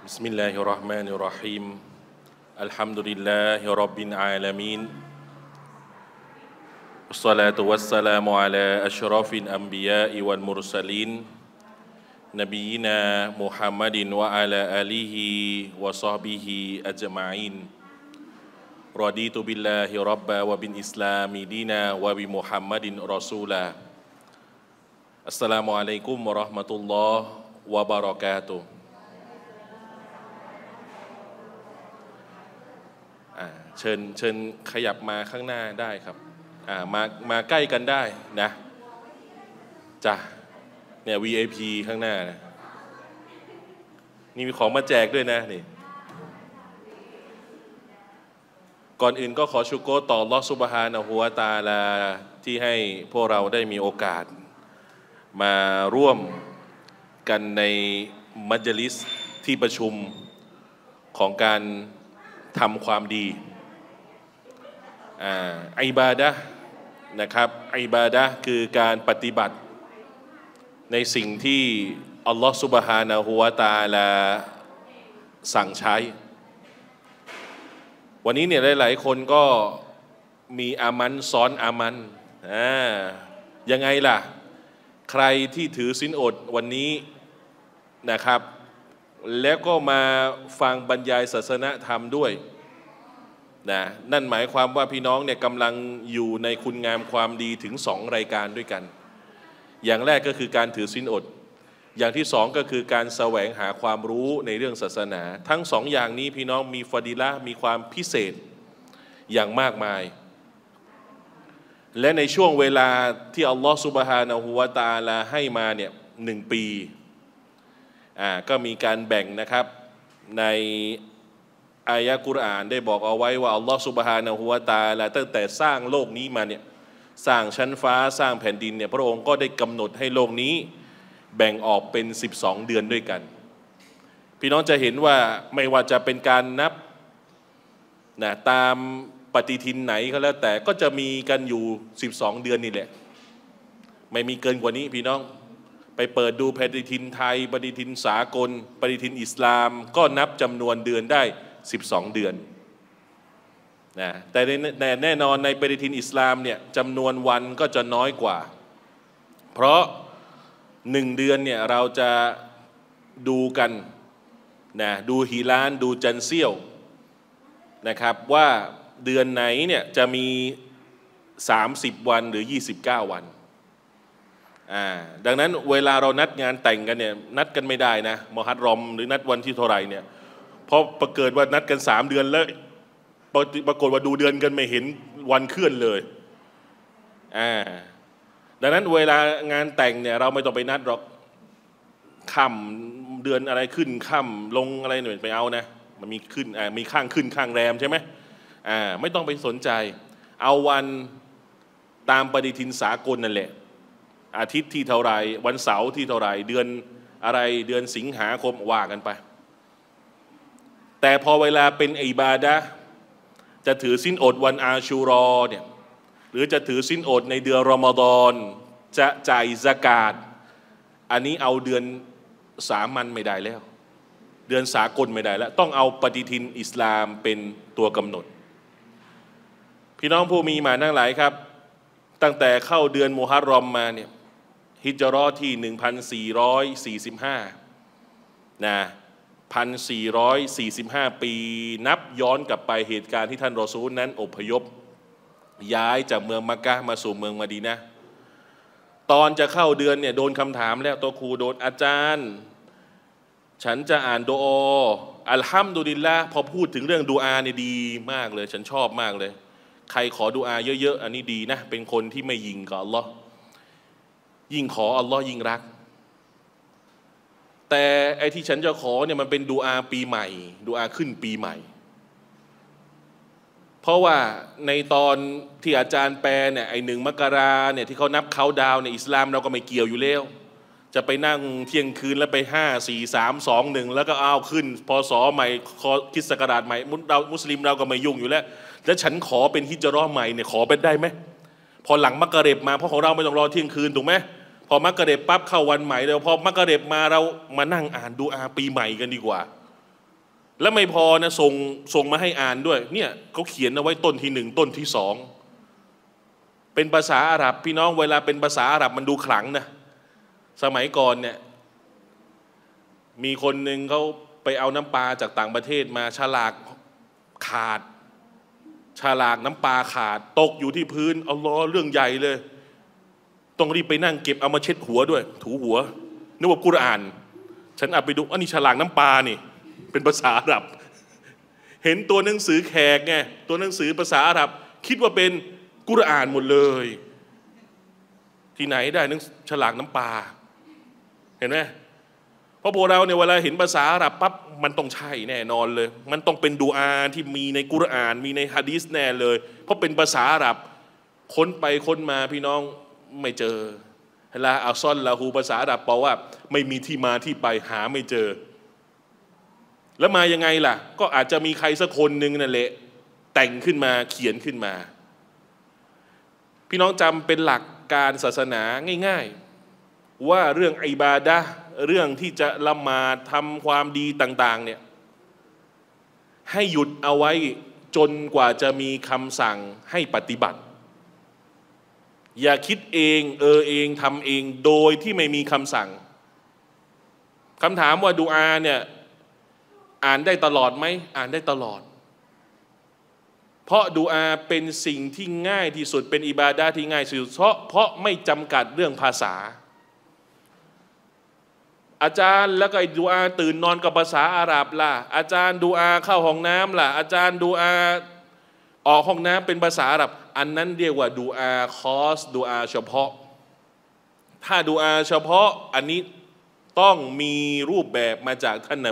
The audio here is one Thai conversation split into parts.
بسم الله الرحمن الرحيم الحمد لله رب العالمين الصلاة والسلام على أشرف الأنبياء والمرسلين نبينا محمد وعلى آله وصحبه أجمعين رضيت بالله ربا وبالإسلام دينا وبمحمد رسولا السلام عليكم ورحمة الله وبركاتهเชิญขยับมาข้างหน้าได้ครับมาใกล้กันได้นะจ้ะเนี่ย VIP ข้างหน้านะนี่มีของมาแจกด้วยนะนี่ก่อนอื่นก็ขอชูโกรต่ออัลเลาะห์ซุบฮานะฮูวะตะอาลาที่ให้พวกเราได้มีโอกาสมาร่วมกันในมัจลิสที่ประชุมของการทำความดีอิบาดะห์นะครับอิบาดะห์คือการปฏิบัติในสิ่งที่อัลลอฮฺซุบฮานะฮูวะตะอาลาสั่งใช้วันนี้เนี่ยหลายๆคนก็มีอามันซ้อนอามันยังไงล่ะใครที่ถือศีลอดวันนี้นะครับแล้วก็มาฟังบรรยายศาสนธรรมด้วยนะนั่นหมายความว่าพี่น้องเนี่ยกำลังอยู่ในคุณงามความดีถึงสองรายการด้วยกันอย่างแรกก็คือการถือศีลอดอย่างที่สองก็คือการแสวงหาความรู้ในเรื่องศาสนาทั้งสองอย่างนี้พี่น้องมีฟะดีละห์มีความพิเศษอย่างมากมายและในช่วงเวลาที่อัลลอฮฺซุบฮานะฮูวะตะอาลาให้มาเนี่ย1 ปีก็มีการแบ่งนะครับในอายะกุรอานได้บอกเอาไว้ว่าอัลลอฮฺซุบฮานะฮูวะตะอาลาตั้งแต่สร้างโลกนี้มาเนี่ยสร้างชั้นฟ้าสร้างแผ่นดินเนี่ยพระองค์ก็ได้กำหนดให้โลกนี้แบ่งออกเป็น12เดือนด้วยกันพี่น้องจะเห็นว่าไม่ว่าจะเป็นการนับนะตามปฏิทินไหนก็แล้วแต่ก็จะมีกันอยู่12เดือนนี่แหละไม่มีเกินกว่านี้พี่น้องไปเปิดดูปฏิทินไทยปฏิทินสากลปฏิทินอิสลามก็นับจำนวนเดือนได้12เดือนนะแต่แน่นอนในปฏิทินอิสลามเนี่ยจำนวนวันก็จะน้อยกว่าเพราะ1เดือนเนี่ยเราจะดูกันนะดูฮีลานดูจันเซียวนะครับว่าเดือนไหนเนี่ยจะมี30วันหรือ29วันดังนั้นเวลาเรานัดงานแต่งกันเนี่ยนัดกันไม่ได้นะมอฮัดรอมหรือนัดวันที่เท่าไหร่เนี่ยเพราะปรากฏว่านัดกัน3เดือนแล้วปรากฏว่าดูเดือนกันไม่เห็นวันเคลื่อนเลยดังนั้นเวลางานแต่งเนี่ยเราไม่ต้องไปนัดหรอกค่ำเดือนอะไรขึ้นค่ำลงอะไรหน่อยไปเอานะมันมีขึ้นมีข้างขึ้นข้างแรมใช่ไหมไม่ต้องไปสนใจเอาวันตามปฏิทินสากลนั่นแหละอาทิตย์ที่เท่าไรวันเสาร์ที่เท่าไรเดือนอะไรเดือนสิงหาคมว่ากันไปแต่พอเวลาเป็นอิบาดะห์จะถือศีลอดวันอาชูรอเนี่ยหรือจะถือศีลอดในเดือนรอมฎอนจะจ่ายซะกาตอันนี้เอาเดือนสามัญไม่ได้แล้วเดือนสากลไม่ได้แล้วต้องเอาปฏิทินอิสลามเป็นตัวกำหนดพี่น้องผู้มีมานั่งหลายครับตั้งแต่เข้าเดือนมุฮัรรอมมาเนี่ยฮิจเราะห์ที่1445นะ1445ปีนับย้อนกลับไปเหตุการณ์ที่ท่านรอซูลนั้นอพยพย้ายจากเมืองมักกะฮ์มาสู่เมืองมะดีนะห์ตอนจะเข้าเดือนเนี่ยโดนคำถามแล้วตัวครูโดนอาจารย์ฉันจะอ่านดุอาอัลฮัมดุลิลละห์พอพูดถึงเรื่องดุอาเนี่ยดีมากเลยฉันชอบมากเลยใครขอดุอาเยอะๆอันนี้ดีนะเป็นคนที่ไม่ยิงกับอัลลอฮ์ยิ่งขออัลลอฮ์ยิ่งรักแต่ไอ้ที่ฉันจะขอเนี่ยมันเป็นดุอาปีใหม่ดุอาขึ้นปีใหม่เพราะว่าในตอนที่อาจารย์แปลเนี่ยไอ้1 มกราเนี่ยที่เขานับเขาดาวเนี่ยอิสลามเราก็ไม่เกี่ยวอยู่แล้วจะไปนั่งเที่ยงคืนแล้วไป5 4 3 2 1แล้วก็เอาขึ้นพศใหม่คริสต์ศักราชใหม่มุสลิมเราก็ไม่ยุ่งอยู่แล้วแล้วฉันขอเป็นฮิจเราะห์ใหม่เนี่ยขอเป็นได้ไหมพอหลังมักริบมาเพราะของเราไม่ต้องรอเที่ยงคืนถูกไหมพอมักริบปั๊บเข้าวันใหม่แล้วพอมักริบมาเรามานั่งอ่านดุอาปีใหม่กันดีกว่า และไม่พอนะส่งมาให้อ่านด้วยเนี่ยเขาเขียนเอาไว้ต้นที่หนึ่งต้นที่สองเป็นภาษาอาหรับพี่น้องเวลาเป็นภาษาอาหรับมันดูขลังนะสมัยก่อนเนี่ยมีคนหนึ่งเขาไปเอาน้ำปลาจากต่างประเทศมาฉลากขาดฉลากน้ำปลาขาดตกอยู่ที่พื้นเอาล้อเรื่องใหญ่เลยต้องรีบไปนั่งเก็บเอามาเช็ดหัวด้วยถูหัวนึกว่ากุรอานฉันเอาไปดูอันนี้ฉลากน้ำปลานี่เป็นภาษาอาหรับเห็นตัวหนังสือแขกไงตัวหนังสือภาษาอาหรับคิดว่าเป็นกุรอานหมดเลยที่ไหนได้หนังฉลากน้ำปลาเห็นไหมเพราะพวกเราเนี่ยเวลาเห็นภาษาอาหรับปั๊บมันต้องใช่แน่นอนเลยมันต้องเป็นดูอาที่มีในกุรอานมีในฮะดีษแน่เลยเพราะเป็นภาษาอาหรับค้นไปค้นมาพี่น้องไม่เจอลาอัลซอนลาฮูภาษาอาหรับแปลว่าไม่มีที่มาที่ไปหาไม่เจอแล้วมายังไงล่ะก็อาจจะมีใครสักคนหนึ่งนั่นแหละแต่งขึ้นมาเขียนขึ้นมาพี่น้องจำเป็นหลักการศาสนาง่ายๆว่าเรื่องอิบาดะห์เรื่องที่จะละหมาดทำความดีต่างๆเนี่ยให้หยุดเอาไว้จนกว่าจะมีคำสั่งให้ปฏิบัติอย่าคิดเองเองทำเองโดยที่ไม่มีคำสั่งคำถามว่าดุอาเนี่ยอ่านได้ตลอดไหมอ่านได้ตลอดเพราะดุอาเป็นสิ่งที่ง่ายที่สุดเป็นอิบาดะห์ที่ง่ายที่สุดเพราะไม่จำกัดเรื่องภาษาอาจารย์แล้วก็ดุอาตื่นนอนกับภาษาอาหรับล่ะอาจารย์ดุอาเข้าห้องน้ำล่ะอาจารย์ดุอาออกห้องน้ำเป็นภาษาอาหรับอันนั้นเรียกว่าดุอาคอสดุอาเฉพาะถ้าดุอาเฉพาะอันนี้ต้องมีรูปแบบมาจากท่านน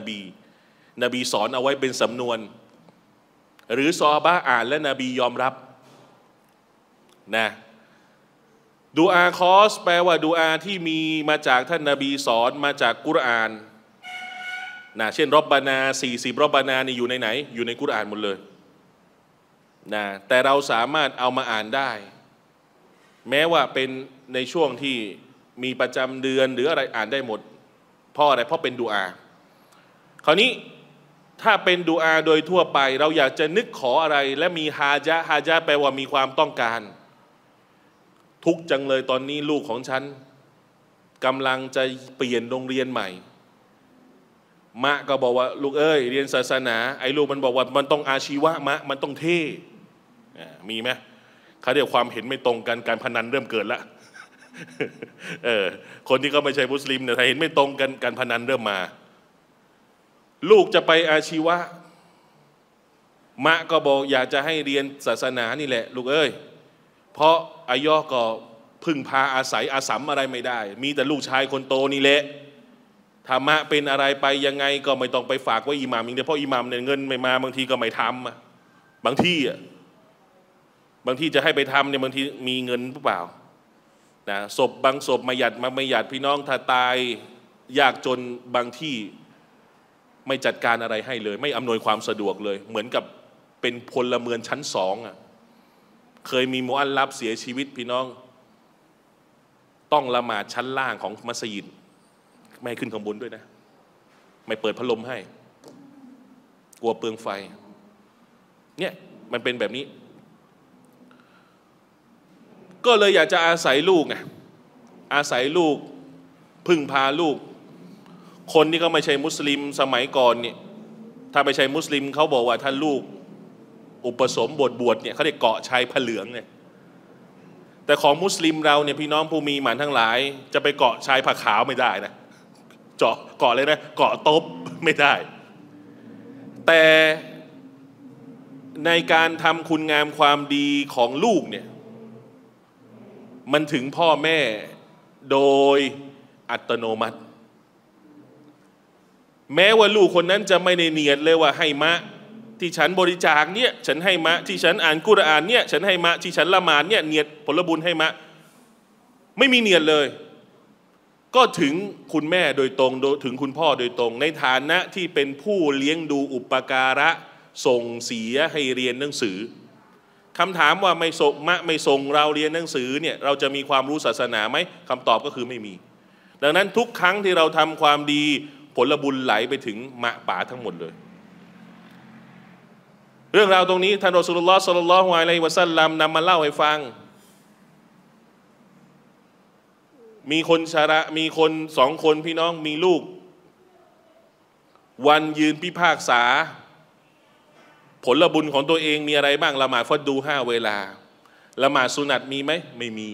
บีสอนเอาไว้เป็นสำนวนหรือซอฮาบะห์อ่านและนบียอมรับนะดุอาคอสแปลว่าดุอาที่มีมาจากท่านนบีสอนมาจากกุรอานนะเช่นร็อบบานา40ร็อบบานานี่อยู่ในไหนอยู่ในกุรอานหมดเลยนะแต่เราสามารถเอามาอ่านได้แม้ว่าเป็นในช่วงที่มีประจำเดือนหรืออะไรอ่านได้หมดเพราะอะไรเพราะเป็นดุอาคราวนี้ถ้าเป็นดุอาโดยทั่วไปเราอยากจะนึกขออะไรและมีฮาจะแปลว่ามีความต้องการทุกจังเลยตอนนี้ลูกของฉันกำลังจะเปลี่ยนโรงเรียนใหม่มะก็บอกว่าลูกเอ้ยเรียนศาสนาไอ้ลูกมันบอกว่ามันต้องอาชีวะมะมันต้องเท่มีไหมเขาเรียกความเห็นไม่ตรงกันการพนันเริ่มเกิดละ คนที่ก็ไม่ใช่มุสลิมเนี่ยถ้าเห็นไม่ตรงกันการพนันเริ่มมาลูกจะไปอาชีวะมะก็บอกอยากจะให้เรียนศาสนานี่แหละลูกเอ้ยเพราะอายอก็พึ่งพาอาศัยอาสัมอะไรไม่ได้มีแต่ลูกชายคนโตนี่แหละธรรมะเป็นอะไรไปยังไงก็ไม่ต้องไปฝากไว้อิหม่ามอย่างเดียวเพราะอิหม่ามเนี่ยเงินไม่มาบางทีก็ไม่ทำบางที่จะให้ไปทำเนี่ยบางทีมีเงินหรือเปล่านะศพบางศพมาหยัดพี่น้องถ้าตายยากจนบางที่ไม่จัดการอะไรให้เลยไม่อำนวยความสะดวกเลยเหมือนกับเป็นพลเมืองชั้นสองอ่ะเคยมีมุอัลลัฟเสียชีวิตพี่น้องต้องละหมาดชั้นล่างของมัสยิดไม่ขึ้นข้างบนด้วยนะไม่เปิดพัดลมให้กลัวเปลืองไฟเนี่ยมันเป็นแบบนี้ก็เลยอยากจะอาศัยลูกไงอาศัยลูกพึ่งพาลูกคนที่ก็ไม่ใช่มุสลิมสมัยก่อนเนี่ยถ้าไม่ใช่มุสลิมเขาบอกว่าท่านลูกอุปสมบทบวชเนี่ยเขาได้เกาะชายผ้าเหลืองเนี่ยแต่ของมุสลิมเราเนี่ยพี่น้องผู้มีหมานทั้งหลายจะไปเกาะชายผ้าขาวไม่ได้นะเกาะเลยนะเกาะตบไม่ได้แต่ในการทำคุณงามความดีของลูกเนี่ยมันถึงพ่อแม่โดยอัตโนมัติแม้ว่าลูกคนนั้นจะไม่ได้เนียดเลยว่าให้มะที่ฉันบริจาคเนี่ยฉันให้มะที่ฉันอ่านกุรอานเนี่ยฉันให้มะที่ฉันละหมาดเนี่ยเนียดผลบุญให้มะไม่มีเนียดเลยก็ถึงคุณแม่โดยตรงถึงคุณพ่อโดยตรงในฐานะที่เป็นผู้เลี้ยงดูอุปการะส่งเสียให้เรียนหนังสือคำถามว่าไม่ส่งมะไม่ส่งเราเรียนหนังสือเนี่ยเราจะมีความรู้ศาสนาไหมคำตอบก็คือไม่มีดังนั้นทุกครั้งที่เราทำความดีผลบุญไหลไปถึงมะป่าทั้งหมดเลย เรื่องราวตรงนี้ท่านรอซูลุลลอฮ์ ศ็อลลัลลอฮุอะลัยฮิวะซัลลัมนำมาเล่าให้ฟังมีคนชรามีคนสองคนพี่น้องมีลูกวันยืนพิพากษาผลบุญของตัวเองมีอะไรบ้างละหมาดฟัดดูห้าเวลาละหมาดสุนัตมีไหมไม่มี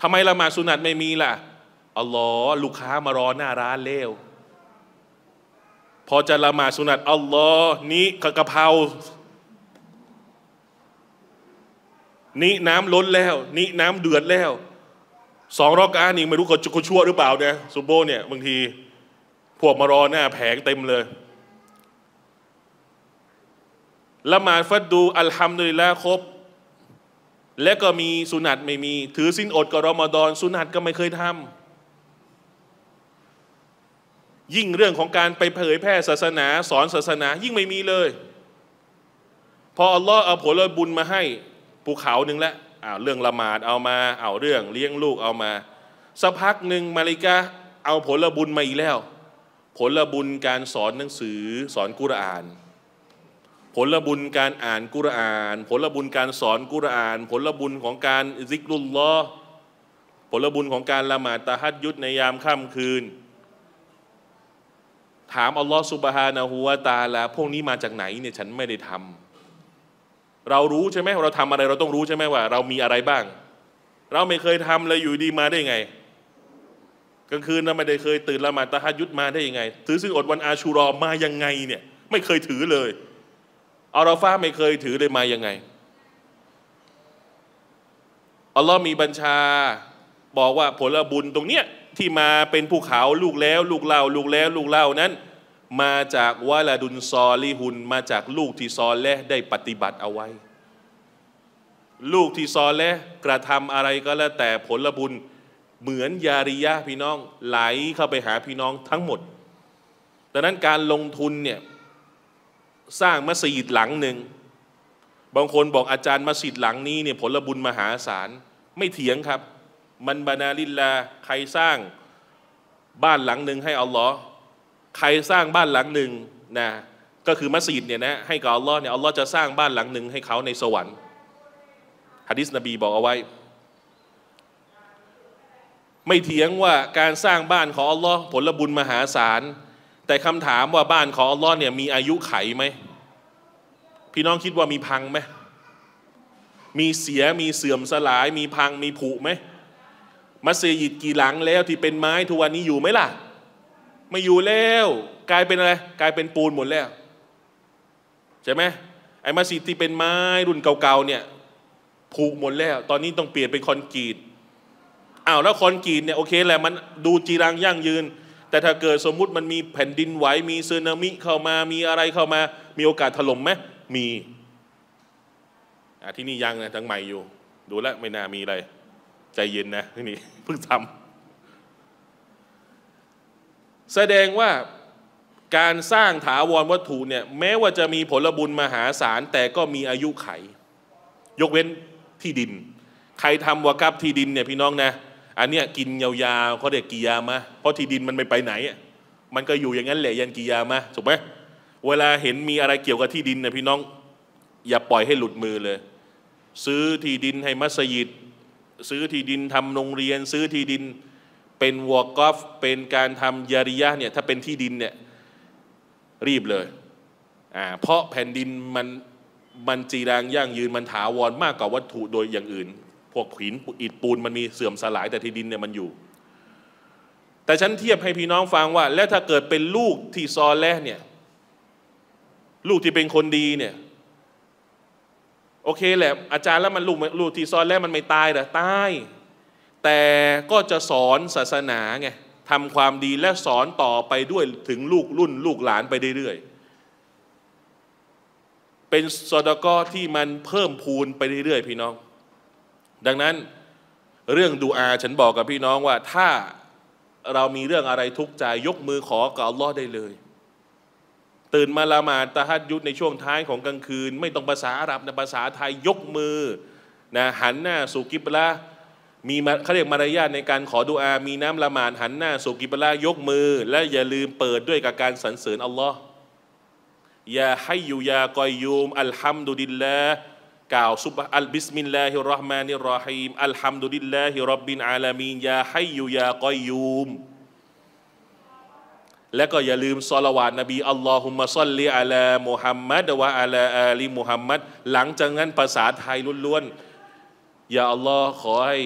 ทำไมละหมาดสุนัตไม่มีล่ะอัลลอฮ์ลูกค้ามารอหน้าร้านเร็วพอจะละหมาดสุนัตอัลลอฮ์นี้กะเพรานี้น้ำล้นแล้วนี้น้ำเดือดแล้วสองรอกอันนี้ไม่รู้เขาชั่วหรือเปล่าเนี่ยซุบโบเนี่ยบางทีพวกมารอหน้าแผงเต็มเลยละหมาดฟัดดูอัลฮัมดุลิลละครบและก็มีสุนัตไม่มีถือสิ้นอดกับรอมฎอนสุนัตก็ไม่เคยทำยิ่งเรื่องของการไปเผยแพร่ศาสนาสอนศาสนายิ่งไม่มีเลยพออัลลอฮ์เอาผลบุญมาให้ภูเขาหนึ่งแล้วเรื่องละหมาดเอามาเรื่องเลี้ยงลูกเอามาสักพักหนึ่งมาลิกะเอาผลบุญมาอีกแล้วผลบุญการสอนหนังสือสอนกุรอานผลบุญการอ่านกุรอานผลบุญการสอนกุรอานผลบุญของการซิกรุลลอฮ์ผลบุญของการละหมาดตะฮัดยุดในยามค่ำคืนถามอัลลอฮ์ซุบฮานะฮูวะตะอาลาพวกนี้มาจากไหนเนี่ยฉันไม่ได้ทำเรารู้ใช่ไหมเราทำอะไรเราต้องรู้ใช่ไหมว่าเรามีอะไรบ้างเราไม่เคยทำเลยอยู่ดีมาได้ไงกลางคืนเราไม่ได้เคยตื่นละหมาดตะฮัดยุดมาได้ยังไงถือศีลอดวันอาชูรอมายังไงเนี่ยไม่เคยถือเลยอาราฟะห์ไม่เคยถือเลยมายังไงอัลลอฮ์มีบัญชาบอกว่าผลบุญตรงเนี้ยที่มาเป็นภูเขาลูกแล้วลูกเล่าลูกแล้วลูกเล่านั้นมาจากวะละดุนซอลิหุนมาจากลูกที่ซอและได้ปฏิบัติเอาไว้ลูกที่ซอและกระทำอะไรก็แล้วแต่ผลบุญเหมือนยาริยะพี่น้องไหลเข้าไปหาพี่น้องทั้งหมดดังนั้นการลงทุนเนี่ยสร้างมัสยิดหลังหนึ่งบางคนบอกอาจารย์มัสยิดหลังนี้เนี่ยผลบุญมหาศาลไม่เถียงครับมันบานาลิลลาใครสร้างบ้านหลังหนึ่งให้อัลลอฮ์ใครสร้างบ้านหลังหนึ่งนะก็คือมัสยิดเนี่ยนะให้กับอัลลอฮ์เนี่ยอัลลอฮ์จะสร้างบ้านหลังหนึ่งให้เขาในสวรรค์หะดีษนบีบอกเอาไว้ไม่เถียงว่าการสร้างบ้านของอัลลอฮ์ผลบุญมหาศาลแต่คำถามว่าบ้านของอัลลอฮ์เนี่ยมีอายุไขไหมพี่น้องคิดว่ามีพังไหมมีเสียมีเสื่อมสลายมีพังมีผุไหมมัสยิดกี่หลังแล้วที่เป็นไม้ทุกวันนี้อยู่ไหมล่ะไม่อยู่แล้วกลายเป็นอะไรกลายเป็นปูนหมดแล้วใช่ไหมไอ้มัสยิดที่เป็นไม้รุ่นเก่าๆเนี่ยผุหมดแล้วตอนนี้ต้องเปลี่ยนเป็นคอนกรีตอ้าวแล้วคอนกรีตเนี่ยโอเคแหละมันดูจีรังยั่งยืนแต่ถ้าเกิดสมมุติมันมีแผ่นดินไหวมีสึนามิเข้ามามีอะไรเข้ามามีโอกาสถล่มไหมมีที่นี่ยังนะทั้งใหม่อยู่ดูแลไม่น่ามีอะไรใจเย็นนะที่นี่เพิ่งทำแสดงว่าการสร้างถาวรวัตถุเนี่ยแม้ว่าจะมีผลบุญมหาศาลแต่ก็มีอายุไขยกเว้นที่ดินใครทำวะกับที่ดินเนี่ยพี่น้องนะอันเนี้ยกินยาวๆเขาเรียกกิยามะเพราะที่ดินมันไม่ไปไหนมันก็อยู่อย่างนั้นแหละยันกิยามะถูกไหมเวลาเห็นมีอะไรเกี่ยวกับที่ดินนะพี่น้องอย่าปล่อยให้หลุดมือเลยซื้อที่ดินให้มัสยิดซื้อที่ดินทำโรงเรียนซื้อที่ดินเป็นวอกัฟเป็นการทำยาริยะเนี่ยถ้าเป็นที่ดินเนี่ยรีบเลยเพราะแผ่นดินมันจีรังยั่งยืนมันถาวรมากกว่าวัตถุโดยอย่างอื่นพวกหินอิฐปูนมันมีเสื่อมสลายแต่ที่ดินเนี่ยมันอยู่แต่ฉันเทียบให้พี่น้องฟังว่าแล้วถ้าเกิดเป็นลูกที่ซอแลห์เนี่ยลูกที่เป็นคนดีเนี่ยโอเคแหละอาจารย์แล้วมันลูกที่ซอแลห์มันไม่ตายหรอตายแต่ก็จะสอนศาสนาไงทำความดีและสอนต่อไปด้วยถึงลูกรุ่นลูกหลานไปเรื่อยๆเป็นซอดะกอฮ์ที่มันเพิ่มพูนไปเรื่อยๆพี่น้องดังนั้นเรื่องดูอาฉันบอกกับพี่น้องว่าถ้าเรามีเรื่องอะไรทุกข์ใจยกมือขอกับอัลลอฮ์ได้เลยตื่นมาละหมาดตะฮัจญุดในช่วงท้ายของกลางคืนไม่ต้องภาษาอาหรับนะภาษาไทยยกมือนะหันหน้าสู่กิบละมีเขาเรียกมารยาทในการขอดูอามีน้ำละหมาดหันหน้าสู่กิบละยกมือและอย่าลืมเปิดด้วยกับการสรรเสริญอัลลอฮ์ ยาฮัยยูยากอยยูมอัลฮัมดุลิลลาห์กล่าวซุบฮานัลบิสมิลลาฮิรเราะห์มานิรเราะฮีมอัลฮัมดุลิลลาฮิร็อบบิลอาลามีนยาฮัยยูยากอยยูมและก็อย่าลืมศอลาวาตนบีอัลลอฮุมมะศ็อลลิอะลามุฮัมมัดวะอะลาอาลีมุฮัมมัดหลังจากนั้นภาษาไทยล้วนๆอย่าอัลลอฮ์ขอให้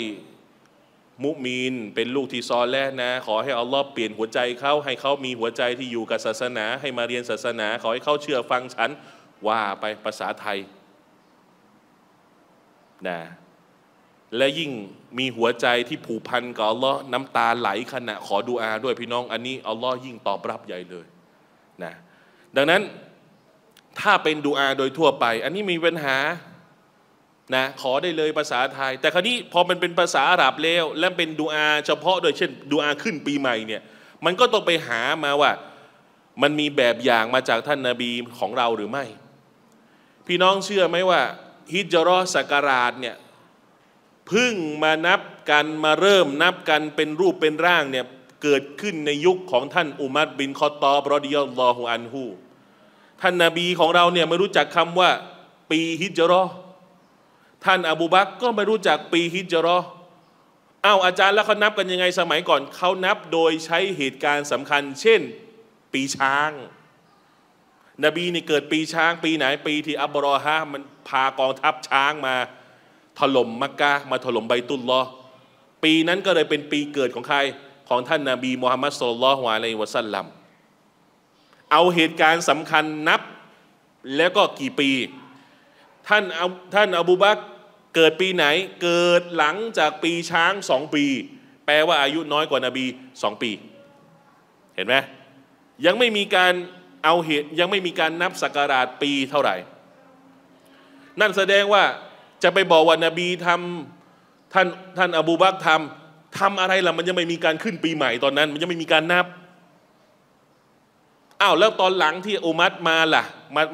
มุมีนเป็นลูกที่ซอแลห์นะขอให้อัลลอฮ์เปลี่ยนหัวใจเขาให้เขามีหัวใจที่อยู่กับศาสนาให้มาเรียนศาสนาขอให้เขาเชื่อฟังฉันว่าไปภาษาไทยนะและยิ่งมีหัวใจที่ผูกพันกับอัลลอฮ์น้ำตาไหลขณะขอดุอาด้วยพี่น้องอันนี้อัลลอฮ์ยิ่งตอบรับใหญ่เลยนะดังนั้นถ้าเป็นดุอาโดยทั่วไปอันนี้มีปัญหานะขอได้เลยภาษาไทยแต่คราวนี้พอมันเป็นภาษาอาหรับแล้วและเป็นดุอาเฉพาะโดยเช่นดุอาขึ้นปีใหม่เนี่ยมันก็ต้องไปหามาว่ามันมีแบบอย่างมาจากท่านนบีของเราหรือไม่พี่น้องเชื่อไหมว่าฮิจเราะห์ศักราชเนี่ยเพิ่งมานับกันมาเริ่มนับกันเป็นรูปเป็นร่างเนี่ยเกิดขึ้นในยุคของท่านอุมัรบินคอฏฏอบรอฎิยัลลอฮุอันฮุท่านนบีของเราเนี่ยไม่รู้จักคำว่าปีฮิจเราะห์ท่านอบูบักรก็ไม่รู้จักปีฮิจเราะห์เอาอาจารย์แล้วเขานับกันยังไงสมัยก่อนเขานับโดยใช้เหตุการณ์สำคัญเช่นปีช้างนบีนี่เกิดปีช้างปีไหนปีที่อับรอฮะมันพากองทัพช้างมาถล่มมักกะห์มาถล่มไบตุลลอฮ์ปีนั้นก็เลยเป็นปีเกิดของใครของท่านนบีมุฮัมมัดศ็อลลัลลอฮุอะลัยฮิวะซัลลัมเอาเหตุการณ์สำคัญนับแล้วก็กี่ปีท่านอบูบักรเกิดปีไหนเกิดหลังจากปีช้าง2ปีแปลว่าอายุน้อยกว่านบี2ปีเห็นไหมยังไม่มีการเอาเหตุยังไม่มีการนับศักราชปีเท่าไหร่นั่นแสดงว่าจะไปบอกว่านบีทำท่านอบูบักรทำอะไรล่ะมันยังไม่มีการขึ้นปีใหม่ตอนนั้นมันยังไม่มีการนับอ้าวแล้วตอนหลังที่อุมัรมาล่ะ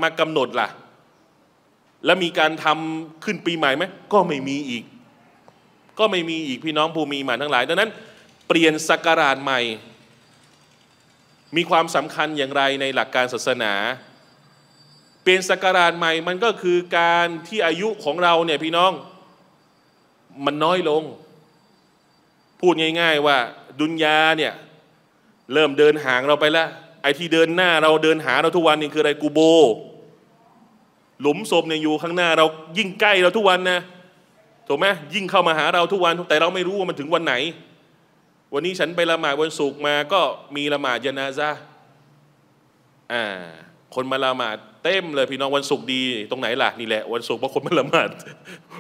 มากำหนดล่ะแล้วมีการทำขึ้นปีใหม่ไหมก็ไม่มีอีกพี่น้องผู้มีหมานทั้งหลายดังนั้นเปลี่ยนศักราชใหม่มีความสำคัญอย่างไรในหลักการศาสนาเปลี่ยนศักราชใหม่มันก็คือการที่อายุของเราเนี่ยพี่น้องมันน้อยลงพูดง่ายๆว่าดุนยาเนี่ยเริ่มเดินห่างเราไปแล้วไอ้ที่เดินหน้าเราเดินหาเราทุกวันนี่คืออะไรกูโบหลุมศพเนี่ยอยู่ข้างหน้าเรายิ่งใกล้เราทุกวันนะถูกไหมยิ่งเข้ามาหาเราทุกวันแต่เราไม่รู้ว่ามันถึงวันไหนวันนี้ฉันไปละหมาดวันศุกร์มาก็มีละหมาดญะนาซะห์คนมาละหมาดเต็มเลยพี่น้องวันศุกร์ดีตรงไหนล่ะนี่แหละวันศุกร์เพราะคนมาละหมาด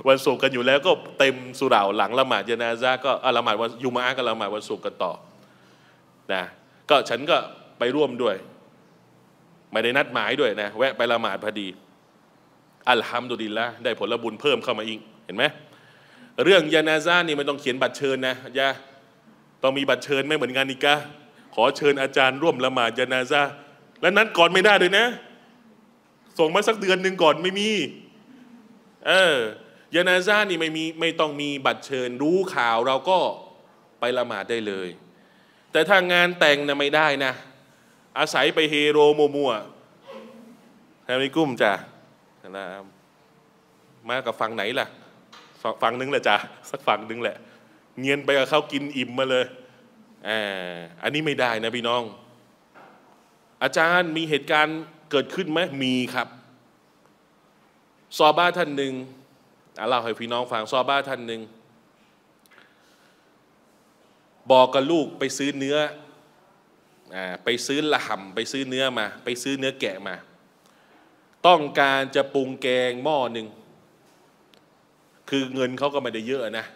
วันศุกร์กันอยู่แล้วก็เต็มสุเหร่าหลังละหมาดญะนาซะห์ก็ละหมาดวันยุมะอะห์ก็ละหมาดวันศุกร์กันต่อนะก็ฉันก็ไปร่วมด้วยไม่ได้นัดหมายด้วยนะแวะไปละหมาดพอดีอัลฮัมดุลิลละห์ได้ผลบุญเพิ่มเข้ามาอีกเห็นไหมเรื่องญะนาซะห์นี่มันต้องเขียนบัตรเชิญนะอย่าต้องมีบัตรเชิญไม่เหมือนงานนิกะห์ขอเชิญอาจารย์ร่วมละหมาดญะนาซะห์และนั้นก่อนไม่ได้เลยนะส่งมาสักเดือนหนึ่งก่อนไม่มีญะนาซะห์นี่ไม่ต้องมีบัตรเชิญรู้ข่าวเราก็ไปละหมาดได้เลยแต่ถ้างานแต่งน่ะไม่ได้นะอาศัยไปเฮโรมัวๆทำไมกุ้มจ้ะมากับฝั่งไหนล่ะฝั่งนึงแหละจ้ะสักฝั่งนึงแหละเนียนไปกับเขากินอิ่มมาเลยอันนี้ไม่ได้นะพี่น้องอาจารย์มีเหตุการณ์เกิดขึ้นไหมมีครับซอบ้าท่านหนึ่งเล่าให้พี่น้องฟังซอบ้าท่านหนึ่งบอกกับลูกไปซื้อเนื้อไปซื้อละหำไปซื้อเนื้อมาไปซื้อเนื้อแกะมาต้องการจะปรุงแกงหม้อหนึ่งคือเงินเขาก็ไม่ได้เยอะนะ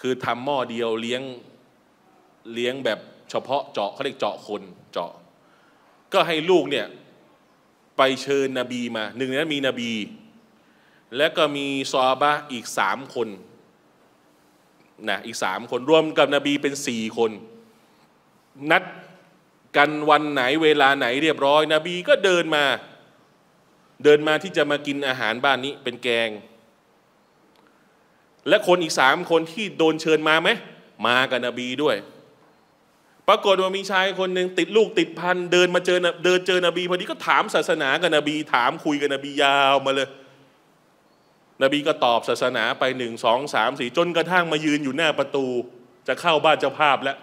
คือทำหม้อเดียวเลี้ยงแบบเฉพาะเจาะเขาเรียกเจาะคนเจาะก็ให้ลูกเนี่ยไปเชิญนบีมาหนึ่งในนั้นมีนบีและก็มีซอฮาบะห์อีก3คนนะอีก3คนรวมกับนบีเป็น4คนนัดกันวันไหนเวลาไหนเรียบร้อยนบีก็เดินมาที่จะมากินอาหารบ้านนี้เป็นแกงและคนอีก3คนที่โดนเชิญมาไหมมากับนบีด้วย ปรากฏว่ามีชายคนหนึ่งติดลูกติดพันเดินมาเจอนบีพอดีก็ถามศาสนากับนบีถามคุยกับนบียาวมาเลยนบีก็ตอบศาสนาไป1 2 3 4จนกระทั่งมายืนอยู่หน้าประตูจะเข้าบ้านเจ้าภาพแล้ว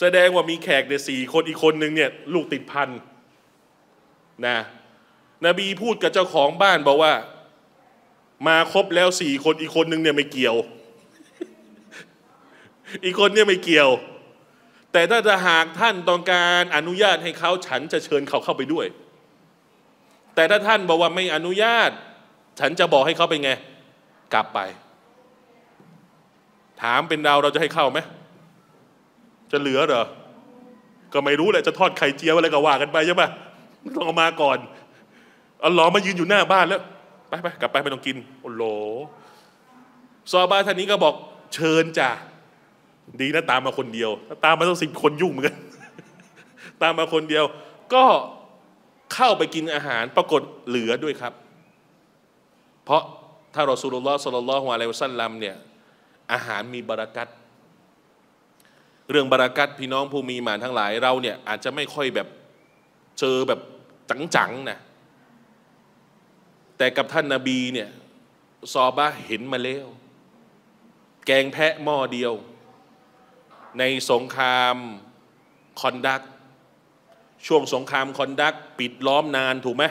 แสดงว่ามีแขกเนี่ย4 คนอีกคนหนึ่งเนี่ยลูกติดพันนะนบีพูดกับเจ้าของบ้านบอกว่ามาครบแล้ว4 คนอีกคนหนึ่งเนี่ยไม่เกี่ยวอีกคนเนี่ยไม่เกี่ยวแต่ถ้าจะหากท่านต้องการอนุญาตให้เขาฉันจะเชิญเขาเข้าไปด้วยแต่ถ้าท่านบอกว่าไม่อนุญาตฉันจะบอกให้เขาไปไงกลับไปถามเป็นเราจะให้เข้าไหมจะเหลือเหรอก็ไม่รู้แหละจะทอดไข่เจียวอะไรก็ว่ากันไปใช่ปะต้องเอามาก่อนอัลลอฮ์มายืนอยู่หน้าบ้านแล้วไปกลับไปไม่ต้องกินโอ้โหซอบ้าท่านนี้ก็บอกเชิญจ้ะดีนะตามมาคนเดียวตามมาต้อง10 คนยุ่งเหมือนกันตามมาคนเดียวก็เข้าไปกินอาหารปรากฏเหลือด้วยครับเพราะถ้ารอซูลุลลอฮ์ ศ็อลลัลลอฮุอะลัยฮิวะซัลลัมเนี่ยอาหารมีบารอกัตเรื่องบารอกัตพี่น้องผู้มีหมานทั้งหลายเราเนี่ยอาจจะไม่ค่อยแบบเจอแบบจังๆนะแต่กับท่านนบีเนี่ยซอฮาบะห์เห็นมาแล้วแกงแพะหม้อเดียวในสงครามคอนดักช่วงสงครามคอนดักปิดล้อมนานถูกไหม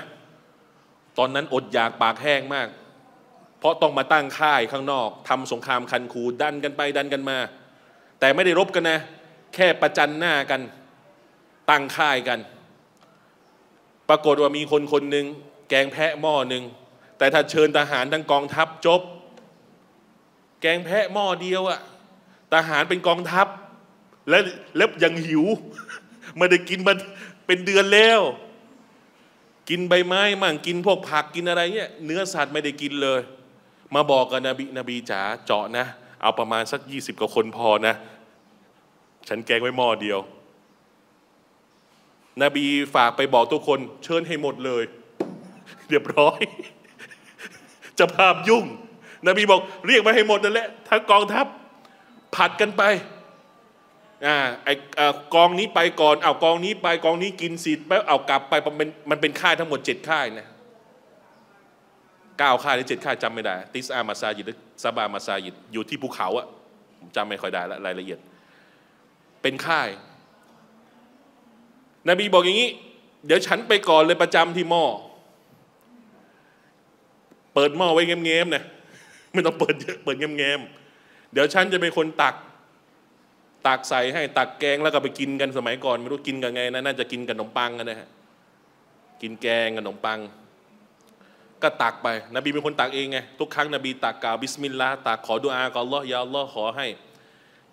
ตอนนั้นอดอยากปากแห้งมากเพราะต้องมาตั้งค่ายข้างนอกทำสงครามคันคูดันกันไปดันกันมาแต่ไม่ได้รบกันนะแค่ประจันหน้ากันตั้งค่ายกันปรากฏว่ามีคนหนึ่งแกงแพะหม้อหนึ่งแต่ถ้าเชิญทหารทั้งกองทัพจบแกงแพะหม้อเดียวอะทหารเป็นกองทัพและยังหิวไม่ได้กินมันเป็นเดือนแล้วกินใบไม้มั่งกินพวกผักกินอะไรเนี่ยเนื้อสัตว์ไม่ได้กินเลยมาบอกกับนบีจ๋าเจาะนะเอาประมาณสัก20 กว่าคนพอนะฉันแกงไว้หม้อเดียวนบีฝากไปบอกทุกคนเชิญให้หมดเลยเรียบร้อยจะภาพยุ่งนบีบอกเรียกมาให้หมดนั่นแหละทั้งกองทัพผัดกันไปกองนี้ไปก่อนเอากองนี้ไปกองนี้กินสิทธิ์ไปเอากลับไปมันเป็นค่ายทั้งหมด7 ค่ายนะ9 ค่ายหรือ7 ค่ายจำไม่ได้ติสอามาซายิดหรือซาบามาซายิดอยู่ที่ภูเขาอะจำไม่ค่อยได้ละรายละเอียดเป็นค่ายนบีบอกอย่างนี้เดี๋ยวฉันไปก่อนเลยประจำที่หม้อเปิดหม้อไว้เง้มๆนะไม่ต้องเปิดเยอะเปิดเง้มๆเดี๋ยวฉันจะเป็นคนตักใส่ให้ตักแกงแล้วก็ไปกินกันสมัยก่อนไม่รู้กินกันไงนะน่าจะกินกับขนมปังกันนะฮะกินแกงกับขนมปังก็ตักไปนบีเป็นคนตักเองไงทุกครั้งนบีตักกล่าวบิสมิลลาห์ตักขอดุอากับอัลลอฮ์ยาอัลลอฮ์ขอให้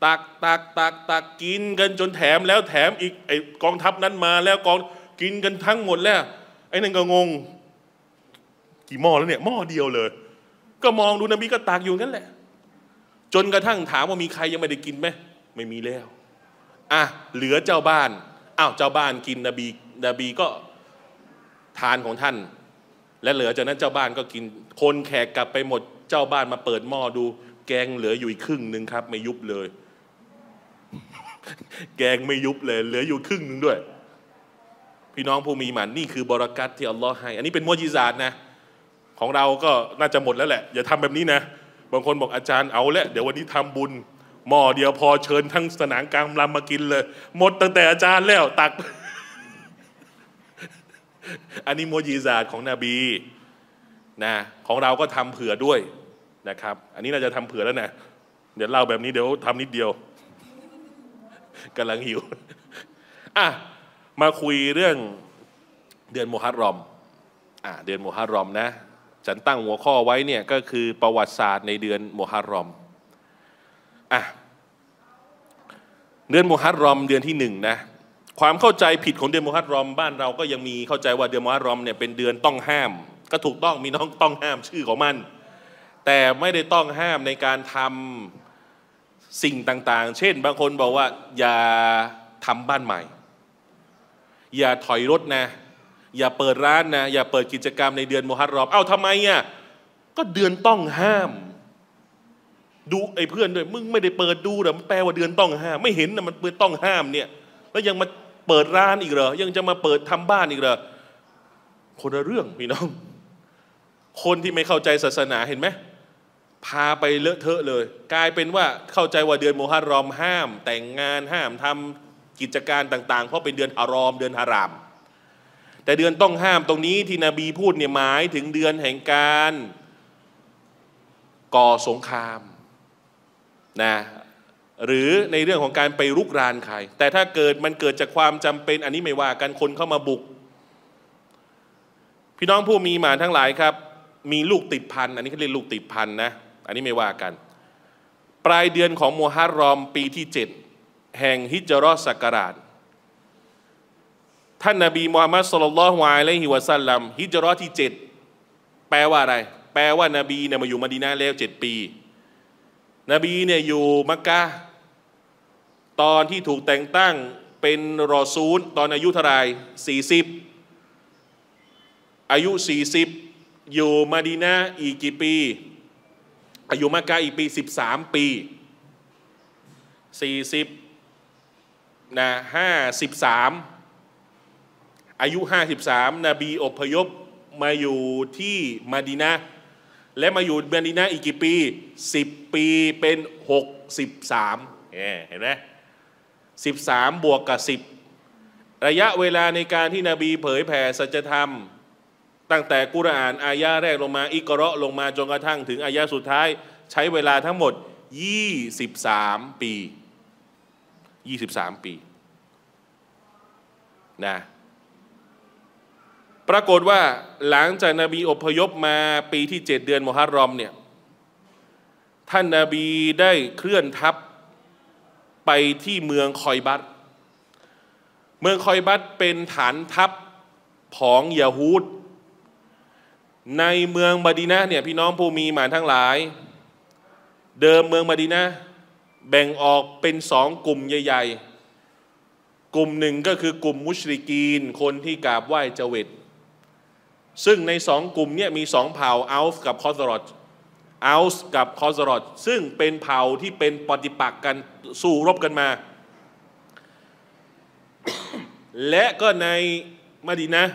ตักกินกันจนแถมแล้วแถมอีกไอกองทัพนั้นมาแล้วกองกินกันทั้งหมดแล้วไอ้นั่นก็งงกี่หม้อแล้วเนี่ยหม้อเดียวเลยก็มองดูนบีก็ตักอยู่งั้นแหละจนกระทั่งถามว่ามีใครยังไม่ได้กินไหมไม่มีแล้วอ่ะเหลือเจ้าบ้านอ้าวเจ้าบ้านกินนบีก็ทานของท่านและเหลือจากนั้นเจ้าบ้านก็กินคนแขกกลับไปหมดเจ้าบ้านมาเปิดหม้อดูแกงเหลืออยู่อีกครึ่งหนึ่งครับไม่ยุบเลย แกงไม่ยุบเลยเหลืออยู่ครึ่งหนึ่งด้วยพี่น้องผู้มีหมันนี่คือบารอกัตที่อัลลอฮ์ให้อันนี้เป็นมุอ์ญิซาตนะของเราก็น่าจะหมดแล้วแหละอย่าทำแบบนี้นะบางคนบอกอาจารย์เอาละเดี๋ยววันนี้ทำบุญหม้อเดียวพอเชิญทั้งสนามกลางลำมากินเลยหมดตั้งแต่อาจารย์แล้วตัก อันนี้มุอ์ญิซาตของนบีนะของเราก็ทำเผื่อด้วยนะครับอันนี้เราจะทำเผื่อแล้วนะเดี๋ยวเล่าแบบนี้เดี๋ยวทำนิดเดียว กำลังหิว อ่ะมาคุยเรื่องเดือนมุฮัรรอมเดือนมุฮัรรอมนะฉันตั้งหัวข้อไว้เนี่ยก็คือประวัติศาสตร์ในเดือนมุฮัรรอมเดือนมุฮัรรอมเดือนที่1นะความเข้าใจผิดของเดือนมุฮัรรอมบ้านเราก็ยังมีเข้าใจว่าเดือนมุฮัรรอมเนี่ยเป็นเดือนต้องห้ามก็ถูกต้องมีน้องต้องห้ามชื่อของมันแต่ไม่ได้ต้องห้ามในการทำสิ่งต่างๆเช่นบางคนบอกว่าอย่าทำบ้านใหม่อย่าถอยรถนะอย่าเปิดร้านนะอย่าเปิดกิจกรรมในเดือนมุฮัรรอมเอ้าทำไมอ่ะก็เดือนต้องห้าม ดูไอ้เพื่อนด้วยมึงไม่ได้เปิดดูหรอมันแปลว่าเดือนต้องห้ามไม่เห็นนะมันเปิดต้องห้ามเนี่ยแล้วยังมาเปิดร้านอีกเหรอยังจะมาเปิดทำบ้านอีกเหรอคนละเรื่องพี่น้องคนที่ไม่เข้าใจศาสนาเห็นไหมพาไปเลอะเทอะเลยกลายเป็นว่าเข้าใจว่าเดือนมุฮัรรอมห้ามแต่งงานห้ามทำกิจการต่างๆเพราะเป็นเดือนฮารอมเดือนฮารามแต่เดือนต้องห้ามตรงนี้ที่นบีพูดเนี่ยหมายถึงเดือนแห่งการก่อสงครามนะหรือในเรื่องของการไปรุกรานใครแต่ถ้าเกิดมันเกิดจากความจำเป็นอันนี้ไม่ว่ากันคนเข้ามาบุกพี่น้องผู้มีหมานทั้งหลายครับมีลูกติดพันอันนี้เขาเรียกลูกติดพันนะอันนี้ไม่ว่ากันปลายเดือนของมุฮัรรอมปีที่7แห่งฮิจเราะห์ศักราชท่านนบีมุฮัมมัดศ็อลลัลลอฮุอะลัยฮิวะซัลลัมฮิจเราะห์ที่7แปลว่าอะไรแปลว่านบีเนี่ยมาอยู่มะดีนะห์แล้ว7ปีนบีเนี่ยอยู่มักกะห์ตอนที่ถูกแต่งตั้งเป็นรอซูลตอนอายุเท่าไหร่40อายุ40อยู่มะดีนะห์อีกกี่ปีอายุมักกะห์อีกปี13ปี40นะ53อายุ53นบีอพยพมาอยู่ที่มะดีนะห์และมาอยู่มะดีนะห์อีกกี่ปี10ปีเป็น63เห็นไหม13บวกกับ10ระยะเวลาในการที่นบีเผยแผ่สัจธรรมตั้งแต่กุรอานอายะแรกลงมาอิกเราะห์ลงมาจนกระทั่งถึงอายะสุดท้ายใช้เวลาทั้งหมด23ปีนะปรากฏว่าหลังจากนบีอพยพมาปีที่7เดือนมุฮัรรอมเนี่ยท่านนบีได้เคลื่อนทัพไปที่เมืองคอยบัตเมืองคอยบัตเป็นฐานทัพของยะฮูดในเมืองมะดีนะห์เนี่ยพี่น้องผู้มีหมานทั้งหลายเดิมเมืองมะดีนะห์แบ่งออกเป็น2 กลุ่มใหญ่ๆกลุ่มหนึ่งก็คือกลุ่มมุชริกีนคนที่กราบไหว้เจวิตซึ่งใน2 กลุ่มเนี่ยมี2 เผ่าอัลฟ์กับคอซรอดอัลฟ์กับคอซรอดซึ่งเป็นเผ่าที่เป็นปฏิปักษ์กันสู้รบกันมา และก็ในมะดีนะห์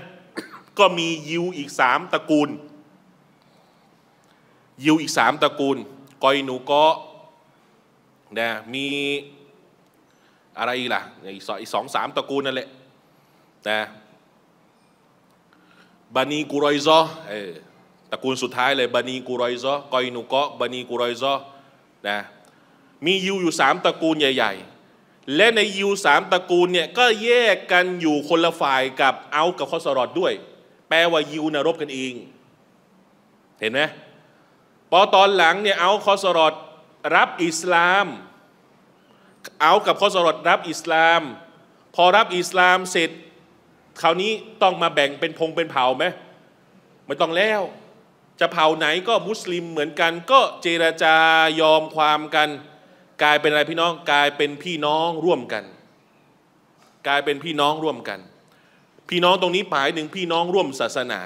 ก็มียิวอีก3 ตระกูลยิวอีก3 ตระกูลกอยนูก็นะมีอะไรอีกล่ะอีก2-3 ตระกูลนั่นแหละนะบานีกุรอยซอตระกูลสุดท้ายเลยบานีกุรอยซอกอยนูก็บานีกุรอยซอนะมียิวอยู่3 ตระกูลใหญ่ๆและในยิว3 ตระกูลเนี่ยก็แยกกันอยู่คนละฝ่ายกับเอากับคอสรอดด้วยแปลว่ายิวนะรบกันเองเห็นไหมพอตอนหลังเนี่ยเอาคอสรอดรับอิสลามเอากับคอสรอดรับอิสลามพอรับอิสลามเสร็จคราวนี้ต้องมาแบ่งเป็นพงเป็นเผ่าไหมไม่ต้องแล้วจะเผ่าไหนก็มุสลิมเหมือนกันก็เจรจายอมความกันกลายเป็นอะไรพี่น้องกลายเป็นพี่น้องร่วมกันกลายเป็นพี่น้องร่วมกันพี่น้องตรงนี้หมายถึงพี่น้องร่วมศาสนา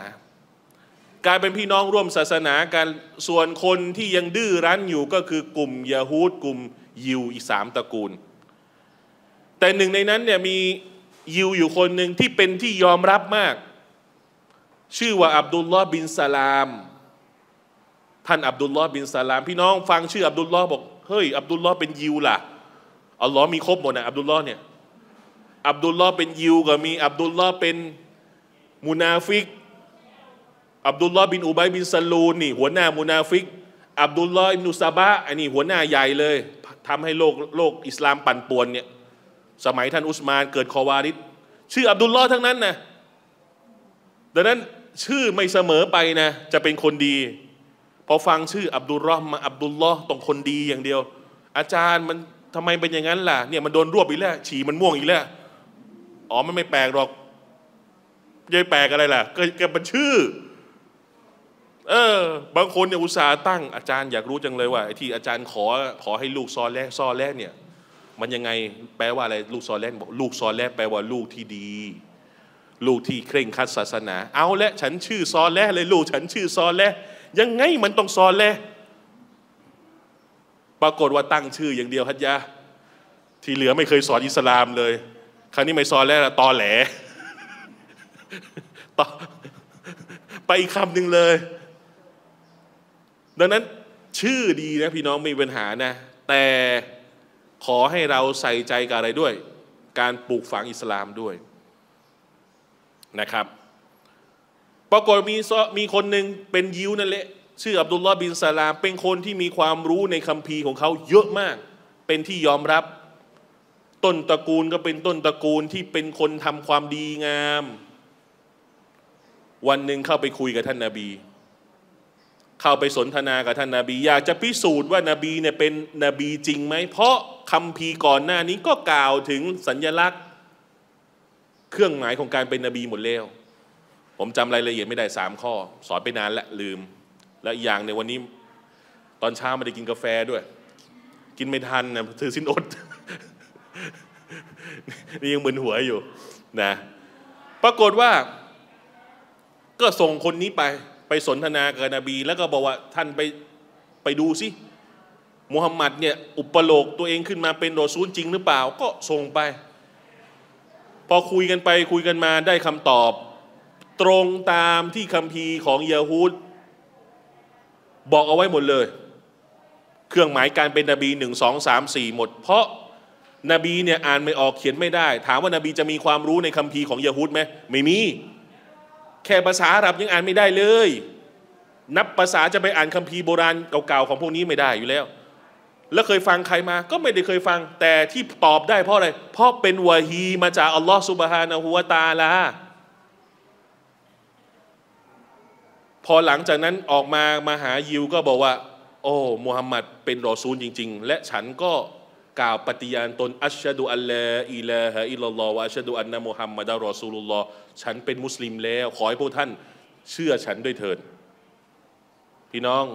กลายเป็นพี่น้องร่วมศาสนากันส่วนคนที่ยังดื้อรั้นอยู่ก็คือกลุ่มยะฮูดกลุ่มยิวอีก3 ตระกูลแต่หนึ่งในนั้นเนี่ยมียิวอยู่คนหนึ่งที่เป็นที่ยอมรับมากชื่อว่าอับดุลลอฮ์บินซาลามท่านอับดุลลอฮ์บินซาลามพี่น้องฟังชื่ออับดุลลอฮ์บอกเฮ้ยอับดุลลอฮ์เป็นยิวล่ะอัลลอฮ์มีครบหมดนะอับดุลลอฮ์เนี่ยอับดุลลอฮ์เป็นยิวก็มีอับดุลลอฮ์เป็นมุนาฟิกอับดุลลอฮ์บินอุบัยบินซาลูนนี่หัวหน้ามุนาฟิกอับดุลลอฮ์อิบนุซาบะอันนี้หัวหน้าใหญ่เลยทำให้โลกอิสลามปั่นป่วนเนี่ยสมัยท่านอุสมานเกิดคอวาริดชื่ออับดุลลอฮ์ทั้งนั้นนะดังนั้นชื่อไม่เสมอไปนะจะเป็นคนดีพอฟังชื่ออับดุลลอฮ์มาอับดุลลอฮ์ต้องคนดีอย่างเดียวอาจารย์มันทำไมเป็นอย่างนั้นล่ะเนี่ยมันโดนรวบอีกแล้วฉี่มันม่วงอีกแล้วอ๋อมันไม่แปลกหรอกยัยแปลกอะไรล่ะก็เป็นชื่อบางคนเนี่ยอุตส่าห์ตั้งอาจารย์อยากรู้จังเลยว่าไอ้ที่อาจารย์ขอให้ลูกซอแลซอแลเนี่ยมันยังไงแปลว่าอะไรลูกซอแลบอกลูกซอแลแปลว่าลูกที่ดีลูกที่เคร่งครัดศาสนาเอาและฉันชื่อซอแลเลยลูกฉันชื่อซอแลยังไงมันต้องซอแล ปรากฏว่าตั้งชื่ออย่างเดียวฮัจญะที่เหลือไม่เคยสอนอิสลามเลยครั้งนี้ไม่สอนแล้วตอแหลไปอีกคำหนึ่งเลยดังนั้นชื่อดีนะพี่น้องมีปัญหานะแต่ขอให้เราใส่ใจกับอะไรด้วยการปลูกฝังอิสลามด้วยนะครับปรากฏมีคนหนึ่งเป็นยิวนั่นแหละชื่ออับดุลลอฮ์บินซาลามเป็นคนที่มีความรู้ในคัมภีร์ของเขาเยอะมากเป็นที่ยอมรับต้นตระกูลก็เป็นต้นตระกูลที่เป็นคนทำความดีงามวันหนึ่งเข้าไปคุยกับท่านนบีเข้าไปสนทนากับท่านนบีอยากจะพิสูจน์ว่านบีเนี่ยเป็นนบีจริงไหมเพราะคัมภีร์ก่อนหน้านี้ก็กล่าวถึงสัญลักษณ์เครื่องหมายของการเป็นนบีหมดแล้วผมจำรายละเอียดไม่ได้3ข้อสอนไปนานและลืมและอีกอย่างในวันนี้ตอนเช้าไม่ได้กินกาแฟด้วยกินไม่ทันนะถือศีลอด นี่ยังมึนหัวอยู่นะปรากฏว่าก็ส่งคนนี้ไปสนทนากับนบีแล้วก็บอกว่าท่านไปดูสิมุฮัมมัดเนี่ยอุปโลกน์ตัวเองขึ้นมาเป็นรอซูลจริงหรือเปล่าก็ส่งไปพอคุยกันไปคุยกันมาได้คำตอบตรงตามที่คัมภีร์ของยะฮูดบอกเอาไว้หมดเลยเครื่องหมายการเป็นนบี1 2 3 4หมดเพราะนบีเนี่ยอ่านไม่ออกเขียนไม่ได้ถามว่านบีจะมีความรู้ในคัมภีร์ของยะฮูดไหมไม่มีแค่ภาษาอาหรับยังอ่านไม่ได้เลยนับภาษาจะไปอ่านคัมภีร์โบราณเก่าๆของพวกนี้ไม่ได้อยู่แล้วแล้วเคยฟังใครมาก็ไม่ได้เคยฟังแต่ที่ตอบได้เพราะอะไรเพราะเป็นวะฮีมาจากอัลลอฮฺซุบฮานะฮูวะตะอาลาพอหลังจากนั้นออกมาหายิวก็บอกว่าโอ้มุฮัมมัดเป็นรอซูลจริงๆและฉันก็กล่าวปฏิญาณตนอัชฮะดูอัลลอฮ์อิลาฮะอิลลัลลอฮ์วะอัชฮะดูอันนะมุฮัมมัดรอซูลุลลอฮ์ฉันเป็นมุสลิมแล้วขอให้พวกท่านเชื่อฉันด้วยเถิดพี่น้อง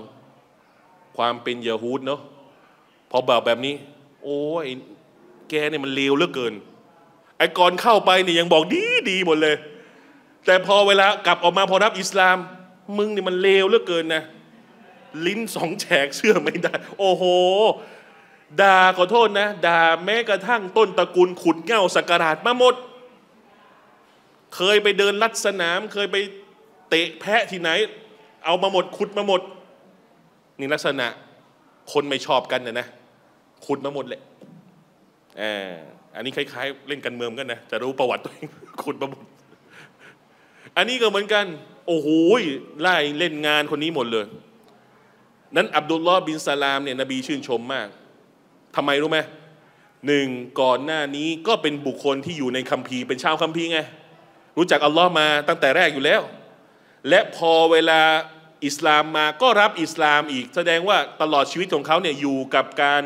ความเป็นยะฮูดเนาะพอแบบนี้โอ้ยแกเนี่ยมันเลวเหลือเกินไอ้ก่อนเข้าไปเนี่ยยังบอกดีหมดเลยแต่พอเวลากลับออกมาพอรับอิสลามมึงเนี่ยมันเลวเหลือเกินนะลิ้น2 แฉกเชื่อไม่ได้โอ้โหด่าขอโทษนะด่าแม้กระทั่งต้นตระกูลขุดเง่าสักการะมาหมดเคยไปเดินลัดสนามเคยไปเตะแพะที่ไหนเอามาหมดขุดมาหมดนี่ลักษณะคนไม่ชอบกันนะขุดมาหมดเลยอันนี้คล้ายๆเล่นกันเมืองกันนะจะรู้ประวัติตัวเองขุดมาหมดอันนี้ก็เหมือนกันโอ้โหไล่เล่นงานคนนี้หมดเลยนั้นอับดุลลอฮ์บินซาลามเนี่ยนบีชื่นชมมากทำไมรู้ไหม1ก่อนหน้านี้ก็เป็นบุคคลที่อยู่ในคัมภีร์เป็นชาวคัมภีร์ไงรู้จักอัลลอฮ์มาตั้งแต่แรกอยู่แล้วและพอเวลาอิสลามมาก็รับอิสลามอีกแสดงว่าตลอดชีวิตของเขาเนี่ยอยู่กับการ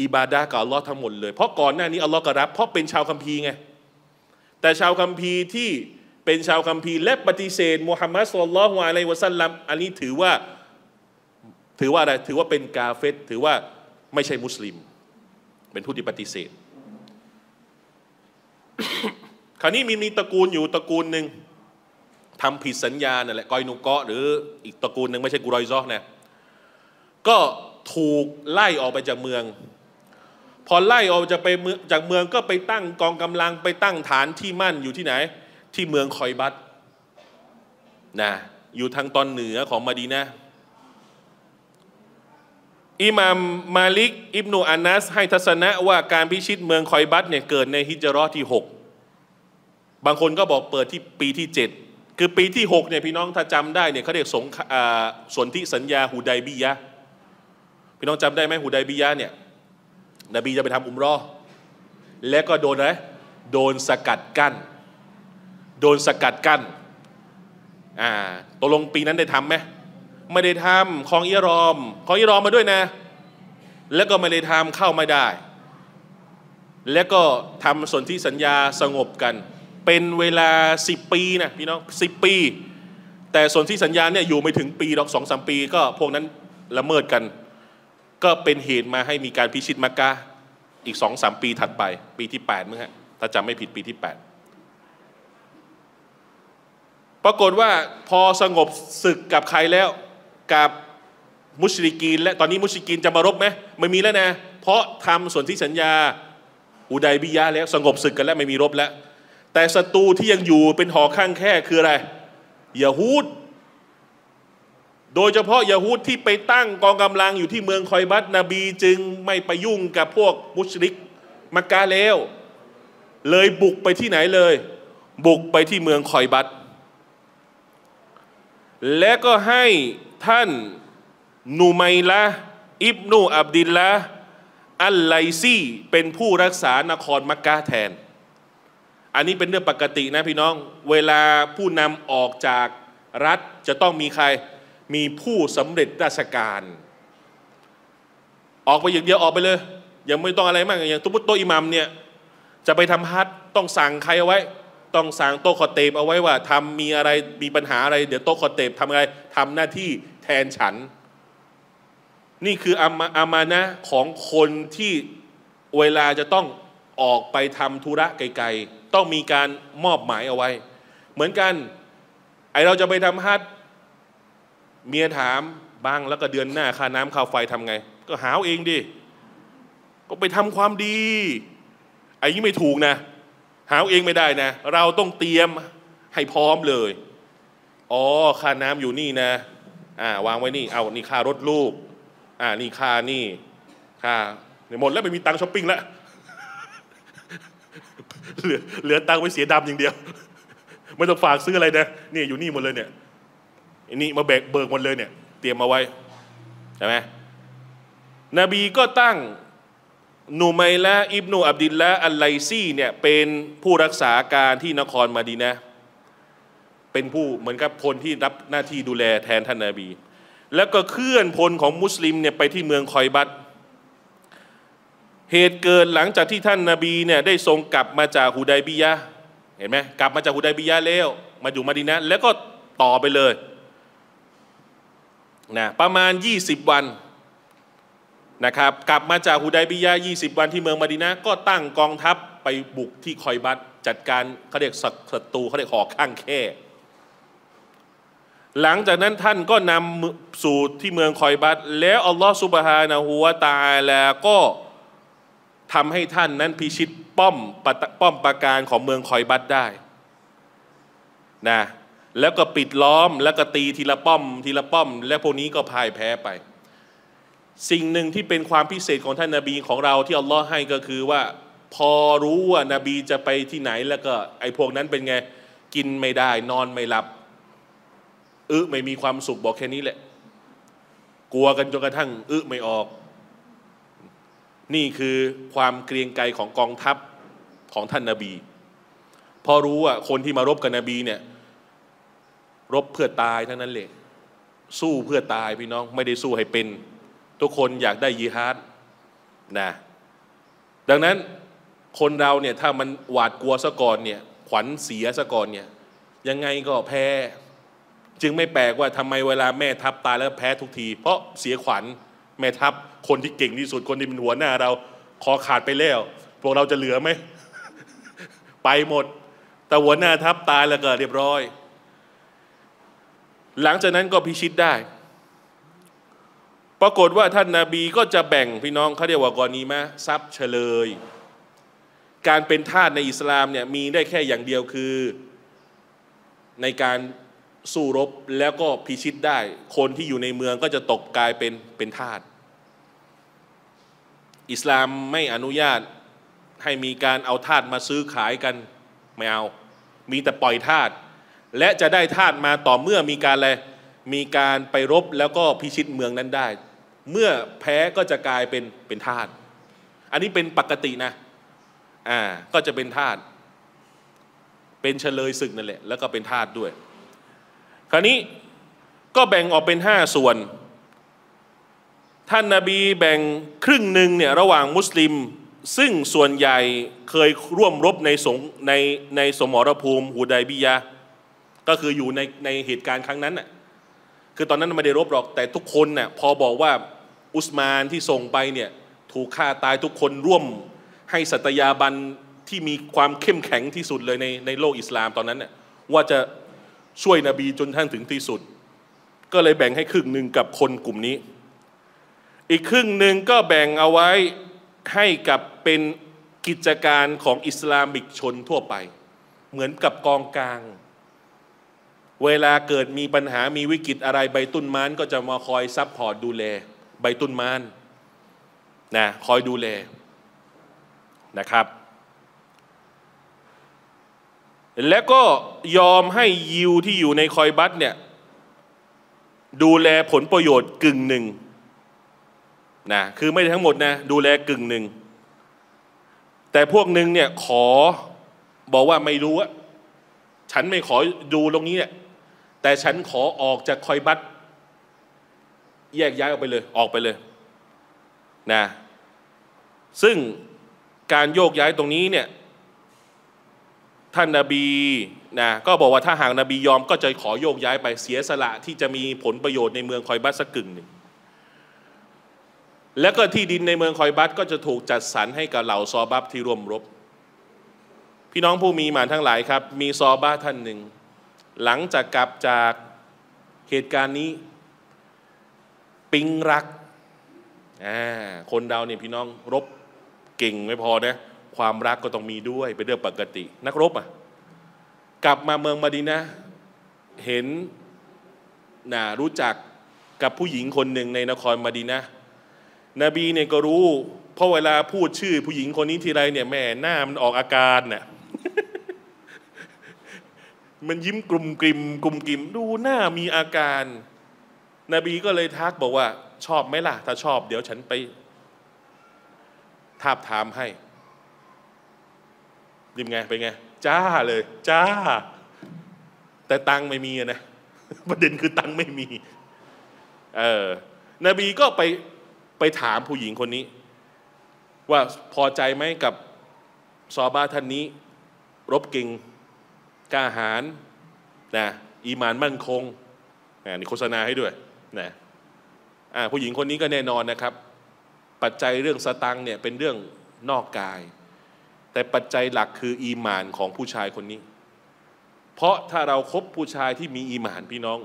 อิบาดะห์กับอัลลอฮ์ทั้งหมดเลยเพราะก่อนหน้านี้อัลลอฮ์ก็รับเพราะเป็นชาวคัมภีร์ไงแต่ชาวคัมภีร์ที่เป็นชาวคัมภีร์และปฏิเสธมุฮัมมัดศ็อลลัลลอฮุอะลัยฮิวะซัลลัมอันนี้ถือว่าอะไรถือว่าเป็นกาเฟรถือว่าไม่ใช่มุสลิมเป็นผู้ที่ปฏิเสธ คราวนี้มีตระกูลอยู่ตระกูลหนึ่งทำผิดสัญญานั่นแหละกอยนุกะหรืออีกตระกูลหนึ่งไม่ใช่กุรอยซอนะก็ถูกไล่ออกไปจากเมืองพอไล่ออกจากเมืองก็ไปตั้งกองกำลังไปตั้งฐานที่มั่นอยู่ที่ไหนที่เมืองคอยบัตนะอยู่ทางตอนเหนือของมะดีนะห์อิหม่ามมาลิกอิบนุอานัสให้ทัศนะว่าการพิชิตเมืองคอยบัตเนี่ยเกิดในฮิจเราะห์ที่6บางคนก็บอกเปิดที่ปีที่7คือปีที่6เนี่ยพี่น้องถ้าจำได้เนี่ยเขาเรียกสนธิสัญญาหุดัยบียะห์พี่น้องจำได้ไหมหุดัยบียะห์เนี่ยนบีจะไปทำอุมเราะห์และก็โดนอะไรโดนสกัดกั้นตกลงปีนั้นได้ทำไหมไม่ได้ทำของอิรอมมาด้วยนะแล้วก็ไม่ได้ทำเข้าไม่ได้แล้วก็ทำสนธิสัญญาสงบกันเป็นเวลา10 ปีนะพี่น้อง10 ปีแต่สนธิสัญญาเนี่ยอยู่ไม่ถึงปีหรอก2-3 ปีก็พวกนั้นละเมิดกันก็เป็นเหตุมาให้มีการพิชิตมักกะฮ์อีก2-3 ปีถัดไปปีที่8มั้งฮะถ้าจำไม่ผิดปีที่8ปรากฏว่าพอสงบศึกกับใครแล้วกับ มุชริกีนและตอนนี้มุชริกีนจะมารบไหมไม่มีแล้วนะเพราะทำส่วนที่สัญญาอุดัยบิยะแล้วสงบศึกกันแล้วไม่มีรบแล้วแต่ศัตรูที่ยังอยู่เป็นหอข้างแค่คืออะไรยะฮูดโดยเฉพาะยะฮูดที่ไปตั้งกองกำลังอยู่ที่เมืองคอยบัตนบีจึงไม่ไปยุ่งกับพวกมุชริกมักกะแล้วเลยบุกไปที่ไหนเลยบุกไปที่เมืองคอยบัตและก็ให้ท่านนูไมละอิบนูอับดิลละอัลไลซีเป็นผู้รักษานครมักกะแทนอันนี้เป็นเรื่องปกตินะพี่น้องเวลาผู้นำออกจากรัฐจะต้องมีใครมีผู้สำเร็จราชการออกไปอย่างเดียวออกไปเลยยังไม่ต้องอะไรมากอย่างตุบุตโตอิหมัมเนี่ยจะไปทำฮัจญ์ต้องสั่งใครเอาไว้ต้องสั่งโต๊ะคอเตบเอาไว้ว่าทำมีอะไรมีปัญหาอะไรเดี๋ยวโต๊ะคอเตบทำอะไรทำหน้าที่แทนฉันนี่คืออามานะของคนที่เวลาจะต้องออกไปทำธุระไกลๆต้องมีการมอบหมายเอาไว้เหมือนกันไอเราจะไปทำฮัจญ์เมียถามบ้างแล้วก็เดือนหน้าค่าน้ำค่าไฟทำไงก็หาเองดิก็ไปทำความดีไอ้นี่ไม่ถูกนะหาเองไม่ได้นะเราต้องเตรียมให้พร้อมเลยอ๋อค่าน้ำอยู่นี่นะวางไว้นี่เอานี่ค่ารถลูกนี่ค่านี่ค่าหมดแล้วไม่มีตังค์ช้อปปิ้งแล้ว เหลือตังค์ไว้เสียดำอย่างเดียวไม่ต้องฝากซื้ออะไรนะนี่อยู่นี่หมดเลยเนี่ยนี่มาเบิกหมดเลยเนี่ยเตรียมมาไว้ใช่ไหมนบีก็ตั้งนูไมละอิบนูอับดิลละอัลไลซีเนี่ยเป็นผู้รักษาการที่นครมะดีนะห์เป็นผู้เหมือนกับพลที่รับหน้าที่ดูแลแทนท่านนบีแล้วก็เคลื่อนพลของมุสลิมเนี่ยไปที่เมืองคอยบัตเหตุเกิดหลังจากที่ท่านนบีเนี่ยได้ทรงกลับมาจากฮุดัยบิยะห์เห็นไหมกลับมาจากฮุดัยบิยะห์แล้วมาอยู่มะดีนะห์แล้วก็ต่อไปเลยนะประมาณ20วันนะครับกลับมาจากฮุดัยบิยะห์20วันที่เมืองมะดีนะห์ก็ตั้งกองทัพไปบุกที่คอยบัตจัดการเขาเรียกศัตรูเขาเรียกหอกข้างแค่หลังจากนั้นท่านก็นำสู่ที่เมืองคอยบัตแล้วอัลลอฮฺซุบฮานะฮูวะตะอาลาก็ทำให้ท่านนั้นพิชิตป้อมปราการของเมืองคอยบัตได้นะแล้วก็ปิดล้อมแล้วก็ตีทีละป้อมทีละป้อมและพวกนี้ก็พ่ายแพ้ไปสิ่งหนึ่งที่เป็นความพิเศษของท่านนบีของเราที่อัลลอฮ์ให้ก็คือว่าพอรู้ว่านบีจะไปที่ไหนแล้วก็ไอ้พวกนั้นเป็นไงกินไม่ได้นอนไม่หลับไม่มีความสุขบอกแค่นี้แหละกลัวกันจนกระทั่งไม่ออกนี่คือความเกรียงไกรของกองทัพของท่านนบีพอรู้ว่าคนที่มารบกับนบีเนี่ยรบเพื่อตายทั้งนั้นเลยสู้เพื่อตายพี่น้องไม่ได้สู้ให้เป็นทุกคนอยากได้ยิฮาดนะดังนั้นคนเราเนี่ยถ้ามันหวาดกลัวซะก่อนเนี่ยขวัญเสียซะก่อนเนี่ยยังไงก็แพ้จึงไม่แปลกว่าทำไมเวลาแม่ทัพตายแล้วแพ้ทุกทีเพราะเสียขวัญแม่ทัพคนที่เก่งที่สุดคนที่เป็นหัวหน้าเราคอขาดไปแล้วพวกเราจะเหลือไหม ไปหมดแต่หัวหน้าทัพตายแล้วก็เรียบร้อยหลังจากนั้นก็พิชิตได้ปรากฏว่าท่านนบีก็จะแบ่งพี่น้องเขาเรียกว่ากอนีมะห์ทรัพย์เฉลยการเป็นทาสในอิสลามเนี่ยมีได้แค่อย่างเดียวคือในการสู้รบแล้วก็พิชิตได้คนที่อยู่ในเมืองก็จะตกกลายเป็นทาสอิสลามไม่อนุญาตให้มีการเอาทาสมาซื้อขายกันไม่เอามีแต่ปล่อยทาสและจะได้ทาสมาต่อเมื่อมีการอะไรมีการไปรบแล้วก็พิชิตเมืองนั้นได้เมื่อแพ้ก็จะกลายเป็นทาสอันนี้เป็นปกตินะก็จะเป็นทาสเป็นเฉลยศึกนั่นแหละแล้วก็เป็นทาสด้วยคราวนี้ก็แบ่งออกเป็น5ส่วนท่านนบีแบ่งครึ่งหนึ่งเนี่ยระหว่างมุสลิมซึ่งส่วนใหญ่เคยร่วมรบในสมรภูมิฮุดัยบิยะห์ก็คืออยู่ในเหตุการณ์ครั้งนั้นน่ะคือตอนนั้นไม่ได้รบหรอกแต่ทุกคนน่ะพอบอกว่าอุสมานที่ส่งไปเนี่ยถูกฆ่าตายทุกคนร่วมให้สัตยาบันที่มีความเข้มแข็งที่สุดเลยในโลกอิสลามตอนนั้นน่ะว่าจะช่วยนบีจนท่านถึงที่สุดก็เลยแบ่งให้ครึ่งหนึ่งกับคนกลุ่มนี้ อีกครึ่งหนึ่งก็แบ่งเอาไว้ให้กับเป็นกิจการของอิสลามิกชนทั่วไปเหมือนกับกองกลางเวลาเกิดมีปัญหามีวิกฤตอะไรใบตุนมานก็จะมาคอยซัพพอร์ตดูแลใบตุนมานนะคอยดูแลนะครับแล้วก็ยอมให้ยิวที่อยู่ในคอยบัตเนี่ยดูแลผลประโยชน์กึ่งหนึ่งนะคือไม่ทั้งหมดนะดูแลกึ่งหนึ่งแต่พวกหนึ่งเนี่ยขอบอกว่าไม่รู้อะฉันไม่ขอดูตรงนี้เนี่ยแต่ฉันขอออกจากคอยบัตแยกย้ายออกไปเลยนะซึ่งการโยกย้ายตรงนี้เนี่ยท่านนบีนะก็บอกว่าถ้าหากนบียอมก็จะขอโยกย้ายไปเสียสละที่จะมีผลประโยชน์ในเมืองคอยบัตสักกึ่งหนึ่งแล้วก็ที่ดินในเมืองคอยบัตก็จะถูกจัดสรรให้กับเหล่าซอบับที่ร่วมรบพี่น้องผู้มีหมานทั้งหลายครับมีซอบ้าท่านหนึ่งหลังจากกลับจากเหตุการณ์นี้ปิงรักคนเราเนี่ยพี่น้องรบเก่งไม่พอนะความรักก็ต้องมีด้วยเป็นเรื่องปกตินักรบกลับมาเมืองมะดีนะห์เห็นรู้จักกับผู้หญิงคนหนึ่งในนครมะดีนะห์นบีเนี่ยก็รู้เพราะเวลาพูดชื่อผู้หญิงคนนี้ทีไรเนี่ยแม่หน้ามันออกอาการน่ะมันยิ้มกลุ่มกลิ่มดูหน้ามีอาการนบีก็เลยทักบอกว่าชอบไหมล่ะถ้าชอบเดี๋ยวฉันไปทาบทามให้ยิ้มไงเป็นไงจ้าเลยจ้าแต่ตังไม่มีนะประเด็นคือตังไม่มีนบีก็ไปถามผู้หญิงคนนี้ว่าพอใจไหมกับซอบ้าท่านนี้รบเก่งกล้าหาญนะอีหม่านมั่นคงนี่โฆษณาให้ด้วยนะผู้หญิงคนนี้ก็แน่นอนนะครับปัจจัยเรื่องสตังเนี่ยเป็นเรื่องนอกกายแต่ปัจจัยหลักคืออีหม่านของผู้ชายคนนี้เพราะถ้าเราคบผู้ชายที่มีอีหม่านพี่น้อง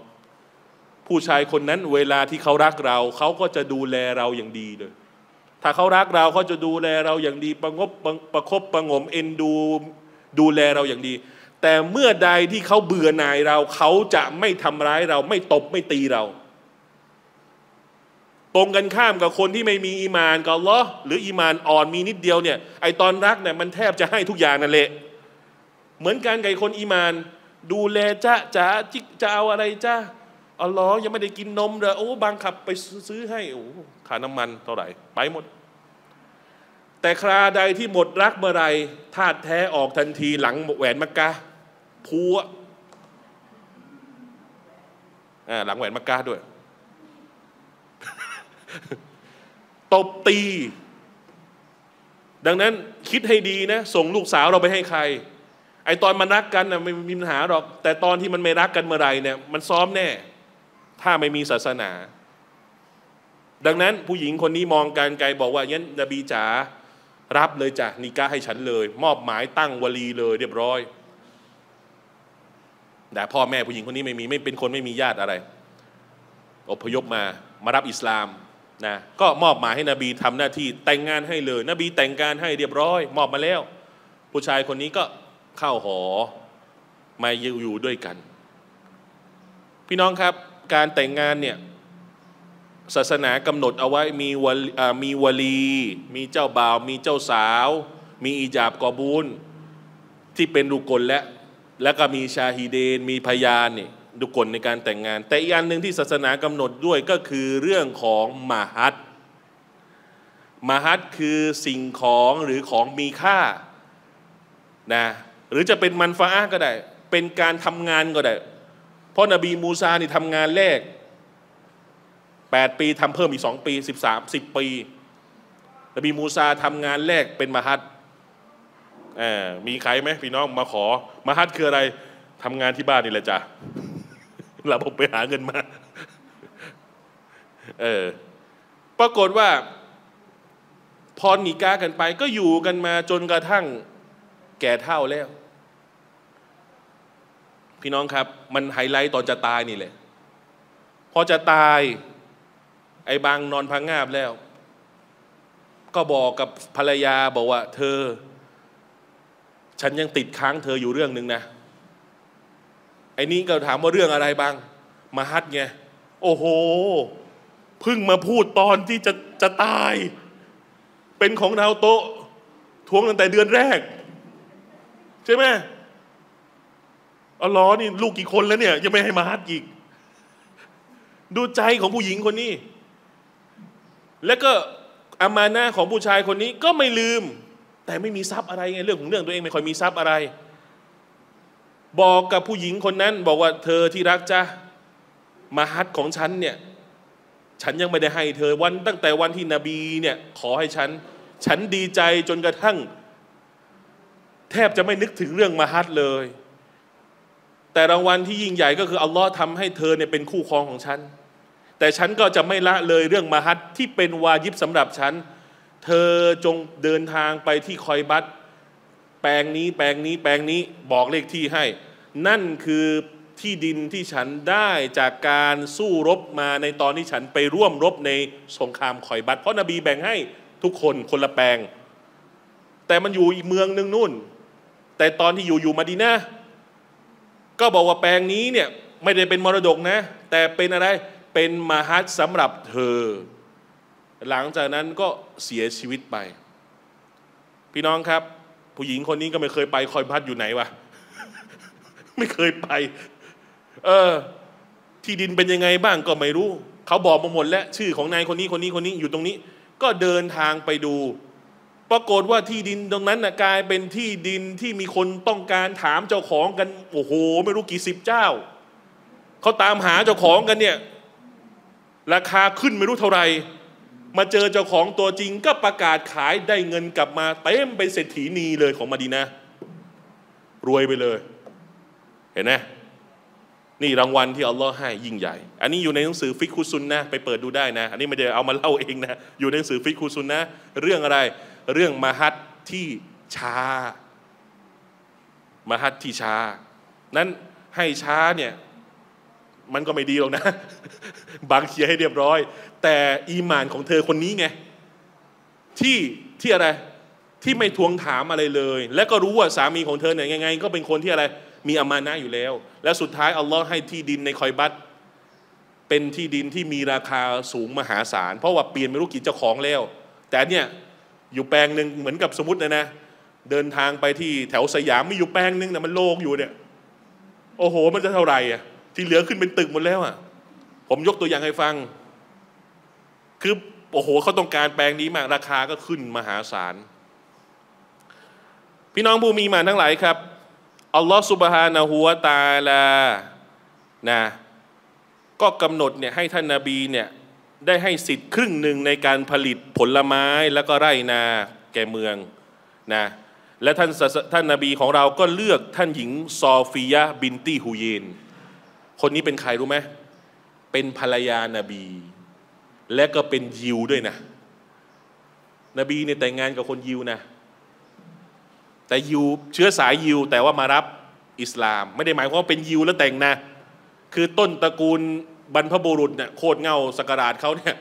ผู้ชายคนนั้นเวลาที่เขารักเราเขาก็จะดูแลเราอย่างดีเลยถ้าเขารักเราเขาจะดูแลเราอย่างดีประคบประงมเอ็นดูแลเราอย่างดีแต่เมื่อใดที่เขาเบื่อหน่ายเราเขาจะไม่ทำร้ายเราไม่ตบไม่ตีเราตรงกันข้ามกับคนที่ไม่มีอีมานกับอัลเลาะห์หรืออีมานอ่อนมีนิดเดียวเนี่ยไอตอนรักเนี่ยมันแทบจะให้ทุกอย่างนั่นแหละเหมือนกันกับคนอีมานดูแลจะจิกจะเอาอะไรจ้าอัลเลาะห์ยังไม่ได้กินนมเลยโอ้บางขับไปซื้อให้โอ้ค่าน้ำมันเท่าไหร่ไปหมดแต่คราใดที่หมดรักเมื่อไรธาตุแท้ออกทันทีหลังแหวนมักกะห์พัวหลังแหวนมักกะห์ด้วย ตบตีดังนั้นคิดให้ดีนะส่งลูกสาวเราไปให้ใครไอตอนมันรักกันนะไม่มีปัญหาหรอกแต่ตอนที่มันไม่รักกันเมื่อไรเนี่ยมันซ้อมแน่ถ้าไม่มีศาสนาดังนั้นผู้หญิงคนนี้มองการไกลบอกว่างั้นนบีจ๋ารับเลยจ้ะนิกะห์ให้ฉันเลยมอบหมายตั้งวลีเลยเรียบร้อยแต่พ่อแม่ผู้หญิงคนนี้ไม่เป็นคนไม่มีญาติอะไรอพยพมารับอิสลามนะก็มอบหมายให้นบีทำหน้าที่แต่งงานให้เลยนบีแต่งงานให้เรียบร้อยมอบมาแล้วผู้ชายคนนี้ก็เข้าหอมาอยู่ด้วยกันพี่น้องครับการแต่งงานเนี่ยศาสนากำหนดเอาไว้มีวลีมีเจ้าบ่าวมีเจ้าสาวมีอิญาบกอบูลที่เป็นรุกลและก็มีชาฮีเดนมีพยานนี่รุกลในการแต่งงานแต่อีกอันหนึ่งที่ศาสนากำหนดด้วยก็คือเรื่องของมหัตคือสิ่งของหรือของมีค่านะหรือจะเป็นมันฟาอะห์ก็ได้เป็นการทำงานก็ได้เพราะนบีมูซานี่ทำงานแรก8 ปีทำเพิ่มอีก2 ปี10 ปีนบีมูซาทำงานแรกเป็นมหัตมีใครไหมพี่น้องมาขอมหัตคืออะไรทำงานที่บ้านนี่แหละจ้ะเราผมไปหาเงินมาปรากฏว่าพอหนีก้ากันไปก็อยู่กันมาจนกระทั่งแก่เฒ่าแล้วพี่น้องครับมันไฮไลท์ตอนจะตายนี่แหละพอจะตายไอ ไอ้บางนอนพังงาบแล้วก็บอกกับภรรยาบอกว่าเธอฉันยังติดค้างเธออยู่เรื่องหนึ่งนะไอ้นี้ก็ถามว่าเรื่องอะไรบางมหัดไงโอ้โหเพิ่งมาพูดตอนที่จะตายเป็นของเราโต๊ะทวงตั้งแต่เดือนแรกใช่ไหมอ๋อล้อนี่ลูกกี่คนแล้วเนี่ยยังไม่ให้มหัดอีกดูใจของผู้หญิงคนนี้แล้วก็อามานะของผู้ชายคนนี้ก็ไม่ลืมแต่ไม่มีทรัพย์อะไรไงเรื่องของเรื่องตัวเองไม่ค่อยมีทรัพย์อะไรบอกกับผู้หญิงคนนั้นบอกว่าเธอที่รักจ้ะมหัดของฉันเนี่ยฉันยังไม่ได้ให้เธอวันตั้งแต่วันที่นบีเนี่ยขอให้ฉันดีใจจนกระทั่งแทบจะไม่นึกถึงเรื่องมหัดเลยแต่รางวัลที่ยิ่งใหญ่ก็คืออัลลอฮ์ทำให้เธอเนี่ยเป็นคู่ครองของฉันแต่ฉันก็จะไม่ละเลยเรื่องมหัดที่เป็นวาญิบสำหรับฉันเธอจงเดินทางไปที่คอยบัตแปลงนี้แปลงนี้แปลงนี้บอกเลขที่ให้นั่นคือที่ดินที่ฉันได้จากการสู้รบมาในตอนที่ฉันไปร่วมรบในสงครามคอยบัตเพราะนบีแบ่งให้ทุกคนคนละแปลงแต่มันอยู่อีกเมืองนึงนู่นแต่ตอนที่อยู่มาดีนะก็บอกว่าแปลงนี้เนี่ยไม่ได้เป็นมรดกนะแต่เป็นอะไรเป็นมหัดสำหรับเธอหลังจากนั้นก็เสียชีวิตไปพี่น้องครับผู้หญิงคนนี้ก็ไม่เคยไปคอยพัดอยู่ไหนวะ ไม่เคยไปที่ดินเป็นยังไงบ้างก็ไม่รู้เขาบอกมาหมดแล้วชื่อของนายคนนี้อยู่ตรงนี้ก็เดินทางไปดูปรากฏว่าที่ดินตรงนั้นนะกลายเป็นที่ดินที่มีคนต้องการถามเจ้าของกันโอ้โหไม่รู้กี่สิบเจ้าเขาตามหาเจ้าของกันเนี่ยราคาขึ้นไม่รู้เท่าไหร่มาเจอเจ้าของตัวจริงก็ประกาศขายได้เงินกลับมาเต็มเป็นเศรษฐีนีเลยของมะดีนะห์รวยไปเลยเห็นไหมนี่รางวัลที่อัลลอฮ์ให้ยิ่งใหญ่อันนี้อยู่ในหนังสือฟิกฮุซุนนะห์ไปเปิดดูได้นะอันนี้ไม่ได้เอามาเล่าเองนะอยู่ในหนังสือฟิกฮุซุนนะห์เรื่องอะไรเรื่องมหัดที่ช้ามหัดที่ช้านั้นให้ช้าเนี่ยมันก็ไม่ดีหรอกนะบางเคียให้เรียบร้อยแต่อีหม่านของเธอคนนี้ไงที่อะไรที่ไม่ทวงถามอะไรเลยและก็รู้ว่าสามีของเธอเนี่ยยังไงก็เป็นคนที่อะไรมีอามานะห์อยู่แล้วและสุดท้ายอัลลอฮ์ให้ที่ดินในคอยบัตเป็นที่ดินที่มีราคาสูงมหาศาลเพราะว่าเปลี่ยนไม่รู้กี่เจ้าของแล้วแต่เนี่ยอยู่แปลงหนึ่งเหมือนกับสมมตินะเดินทางไปที่แถวสยามมีอยู่แปลงหนึ่งนะมันโล่งอยู่เนี่ยโอ้โหมันจะเท่าไหร่อ่ะที่เหลือขึ้นเป็นตึกหมดแล้วอ่ะผมยกตัวอย่างให้ฟังคือโอ้โหเขาต้องการแปลงนี้มากราคาก็ขึ้นมหาศาลพี่น้องผู้มีมาทั้งหลายครับอัลลอฮฺซุบฮานะฮูวะตะอาลานะก็กำหนดเนี่ยให้ท่านนบีเนี่ยได้ให้สิทธิ์ครึ่งหนึ่งในการผลิตผลไม้แล้วก็ไร่นาแก่เมืองนะและท่านนบีของเราก็เลือกท่านหญิงซอฟียะห์บินตีฮูเยนคนนี้เป็นใครรู้ไหมเป็นภรรยานบีและก็เป็นยิวด้วยนะนบีเนี่ยแต่งงานกับคนยิวนะแต่ยิวเชื้อสายยิวแต่ว่ามารับอิสลามไม่ได้หมายความว่าเป็นยิวแล้วแต่งนะคือต้นตระกูลบรรพบุรุษเนี่ยโคตรเงาสักราชเขาเนี่ย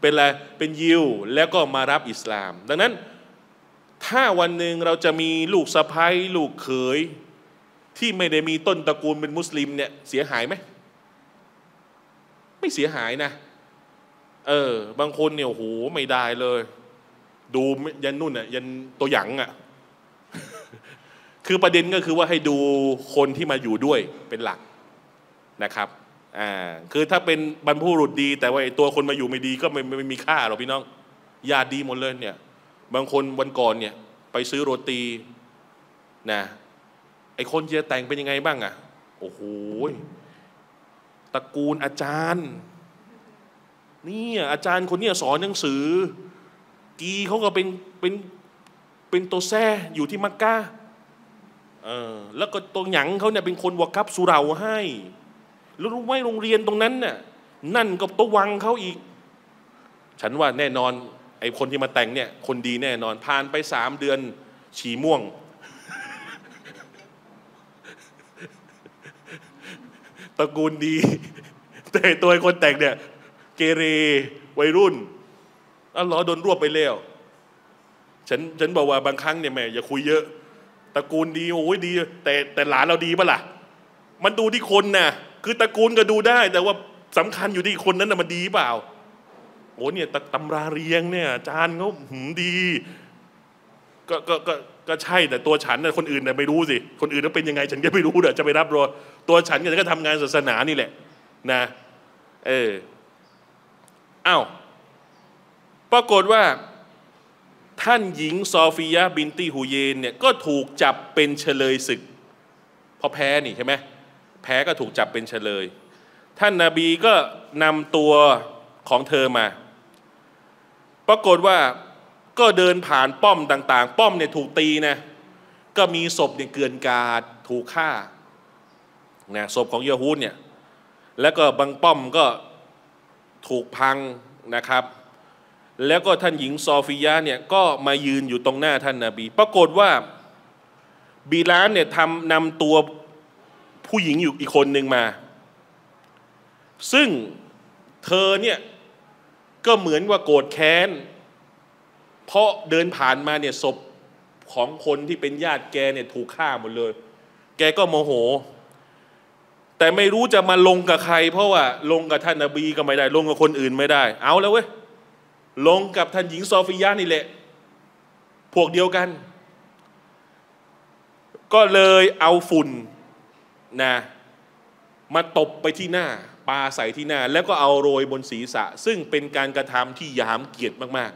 เป็นอะไรเป็นยิวแล้วก็มารับอิสลามดังนั้นถ้าวันหนึ่งเราจะมีลูกสะใภ้ลูกเขยที่ไม่ได้มีต้นตระกูลเป็นมุสลิมเนี่ยเสียหายไหมไม่เสียหายนะบางคนเนี่ยโอ้โหไม่ได้เลยดูยันนุ่นอ่ะยันตัวหยังอ่ะ คือประเด็นก็คือว่าให้ดูคนที่มาอยู่ด้วยเป็นหลักนะครับคือถ้าเป็นบรรพบุรุษดีแต่ว่าตัวคนมาอยู่ไม่ดีก็ไม่มีค่าหรอกพี่น้องญาติดีหมดเลยเนี่ยบางคนวันก่อนเนี่ยไปซื้อโรตีนะไอคนจะแต่งเป็นยังไงบ้างอ่ะโอ้โหตระกูลอาจารย์นี่อาจารย์คนนี้สอนหนังสือกีเขาก็เป็นตัวแซ่อยู่ที่มักกะแล้วก็ตัวหยังเขาเนี่ยเป็นคนวะกับสุเราให้แล้วรู้ไหมโรงเรียนตรงนั้นน่ะนั่นกับตัววังเขาอีกฉันว่าแน่นอนไอ้คนที่มาแต่งเนี่ยคนดีแน่นอนผ่านไป3 เดือนฉี่ม่วง ตระกูลดีแต่ตัวคนแต่งเนี่ยเกเร วัยรุ่นอัลลอฮ์โดนรวบไปแล้วฉันบอกว่าบางครั้งเนี่ยแม่อย่าคุยเยอะตระกูลดีโอ้ยดีแต่หลานเราดีปะล่ะมันดูที่คนนะคือตระกูลก็ดูได้แต่ว่าสำคัญอยู่ที่คนนั้นนะมันดีเปล่าโอ้เนี่ยตำราเรียงเนี่ยอาจารย์เขาดีก็ใช่แต่ตัวฉันนะคนอื่นเนี่ยไม่รู้สิคนอื่นเขาเป็นยังไงฉันก็ไม่รู้เดี๋ยวจะไปรับรอตัวฉันก็ทำงานศาสนานี่แหละนะอ้าวปรากฏว่าท่านหญิงซอฟียะบินตีฮูเยนเนี่ยก็ถูกจับเป็นเฉลยศึกพอแพ้นี่ใช่ไหมแพ้ก็ถูกจับเป็นเฉลยท่านนบีก็นำตัวของเธอมาปรากฏว่าก็เดินผ่านป้อมต่างๆป้อมเนี่ยถูกตีนะก็มีศพเนี่ยเกลื่อนกาดถูกฆ่านะศพของยะฮูดเนี่ยแล้วก็บางป้อมก็ถูกพังนะครับแล้วก็ท่านหญิงซอฟียะเนี่ยก็มายืนอยู่ตรงหน้าท่านนบีปรากฏว่าบิลาลเนี่ยนำตัวผู้หญิงอยู่อีกคนหนึ่งมาซึ่งเธอเนี่ยก็เหมือนว่าโกรธแค้นเพราะเดินผ่านมาเนี่ยศพของคนที่เป็นญาติแกเนี่ยถูกฆ่าหมดเลยแกก็โมโหแต่ไม่รู้จะมาลงกับใครเพราะว่าลงกับท่านนบีก็ไม่ได้ลงกับคนอื่นไม่ได้เอาแล้วเว้ยลงกับท่านหญิงซอฟียะนี่แหละพวกเดียวกันก็เลยเอาฝุ่นนะมาตบไปที่หน้าปาใส่ที่หน้าแล้วก็เอาโรยบนศีรษะซึ่งเป็นการกระทำที่หยามเกียรติมาก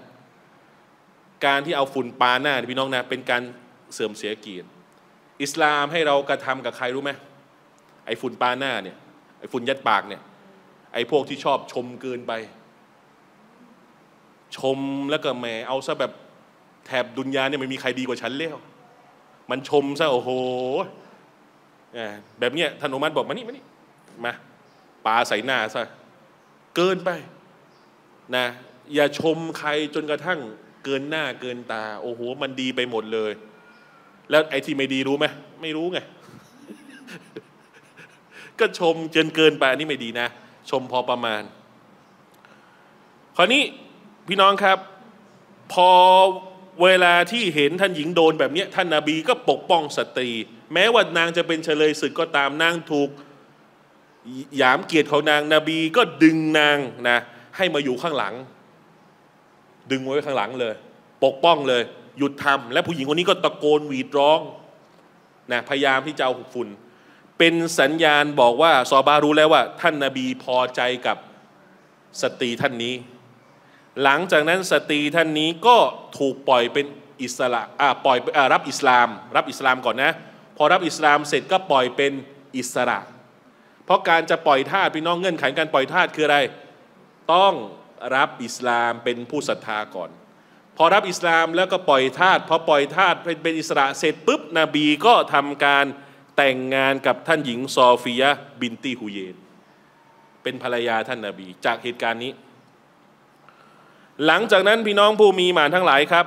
ๆการที่เอาฝุ่นปาหน้าพี่น้องนะเป็นการเสื่อมเสียเกียรติอิสลามให้เรากระทำกับใครรู้ไหมไอ้ฝุ่นปาหน้าเนี่ยไอ้ฝุ่นยัดปากเนี่ยไอ้พวกที่ชอบชมเกินไปชมแล้วก็แหมเอาซะแบบแถบดุนยาเนี่ยไม่มีใครดีกว่าฉันแล้วมันชมซะโอ้โหแบบเนี้ยท่านอุมัรบอกมานี่มาปาใส่หน้าซะเกินไปนะอย่าชมใครจนกระทั่งเกินหน้าเกินตาโอ้โหมันดีไปหมดเลยแล้วไอ้ที่ไม่ดีรู้ไหมไม่รู้ไง ก็ชมจนเกินไปอันนี้ไม่ดีนะชมพอประมาณคราวนี้พี่น้องครับพอเวลาที่เห็นท่านหญิงโดนแบบนี้ท่านนบีก็ปกป้องสตรีแม้ว่านางจะเป็นเฉลยศึกก็ตามนางถูกหยามเกียรติของนางนบีก็ดึงนางนะให้มาอยู่ข้างหลังดึงไว้ข้างหลังเลยปกป้องเลยหยุดทำและผู้หญิงคนนี้ก็ตะโกนหวีดร้องนะพยายามที่จะเอาฝุ่นเป็นสัญญาณบอกว่าซอบารู้แล้วว่าท่านนบีพอใจกับสตรีท่านนี้หลังจากนั้นสตรีท่านนี้ก็ถูกปล่อยเป็นอิสระปล่อยรับอิสลามก่อนนะพอรับอิสลามเสร็จก็ปล่อยเป็นอิสระเพราะการจะปล่อยทาสพี่น้องเงื่อนไขการปล่อยทาสคืออะไรต้องรับอิสลามเป็นผู้ศรัทธาก่อนพอรับอิสลามแล้วก็ปล่อยทาสพอปล่อยทาสเป็นอิสระเสร็จปุ๊บนบีก็ทำการแต่งงานกับท่านหญิงซอฟียะบินตีฮูเยนเป็นภรรยาท่านนบีจากเหตุการณ์นี้หลังจากนั้นพี่น้องผู้มีมานทั้งหลายครับ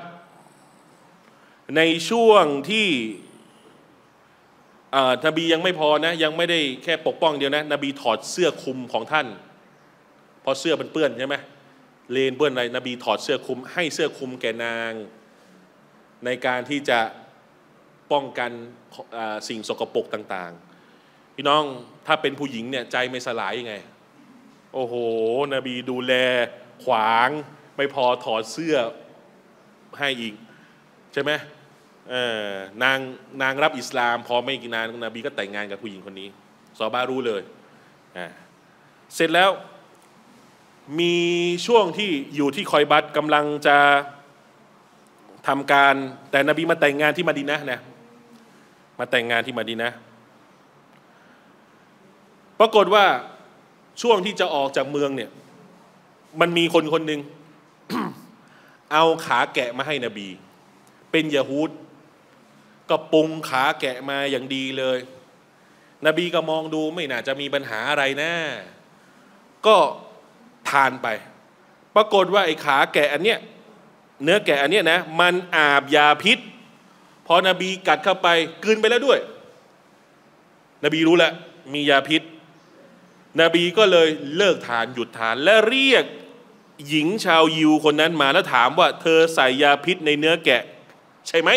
ในช่วงที่นบียังไม่พอนะยังไม่ได้แค่ปกป้องเดียวนะนบีถอดเสื้อคลุมของท่านเพราะเสื้อมันเปื้อนใช่ไหมเลนเปื้อนอะไรนบีถอดเสื้อคลุมให้เสื้อคลุมแก่นางในการที่จะป้องกันสิ่งสกปรกต่างๆพี่น้องถ้าเป็นผู้หญิงเนี่ยใจไม่สลายยังไงโอ้โหนบีดูแลขวางไม่พอถอดเสื้อให้อีกใช่ไหมนางรับอิสลามพอไม่กี่นานนบีก็แต่งงานกับผู้หญิงคนนี้ซอบารู้เลยเสร็จแล้วมีช่วงที่อยู่ที่คอยบัตกำลังจะทำการแต่นบีมาแต่งงานที่มะดีนะห์นะมาแต่งงานที่มะดีนะห์ปรากฏว่าช่วงที่จะออกจากเมืองเนี่ยมันมีคนคนหนึ่ง เอาขาแกะมาให้นบีเป็นยะฮูดก็ปรุงขาแกะมาอย่างดีเลยนบีก็มองดูไม่น่าจะมีปัญหาอะไรนะก็ทานไปปรากฏว่าไอ้ขาแกะอันเนี้ยเนื้อแกะอันเนี้ยนะมันอาบยาพิษพอนบีกัดเข้าไปกลืนไปแล้วด้วยนบีรู้แล้วมียาพิษนบีก็เลยเลิกทานหยุดทานและเรียก หญิงชาวยิวคนนั้นมาแล้วถามว่าเธอใส่ยาพิษในเนื้อแกะใช่ไหม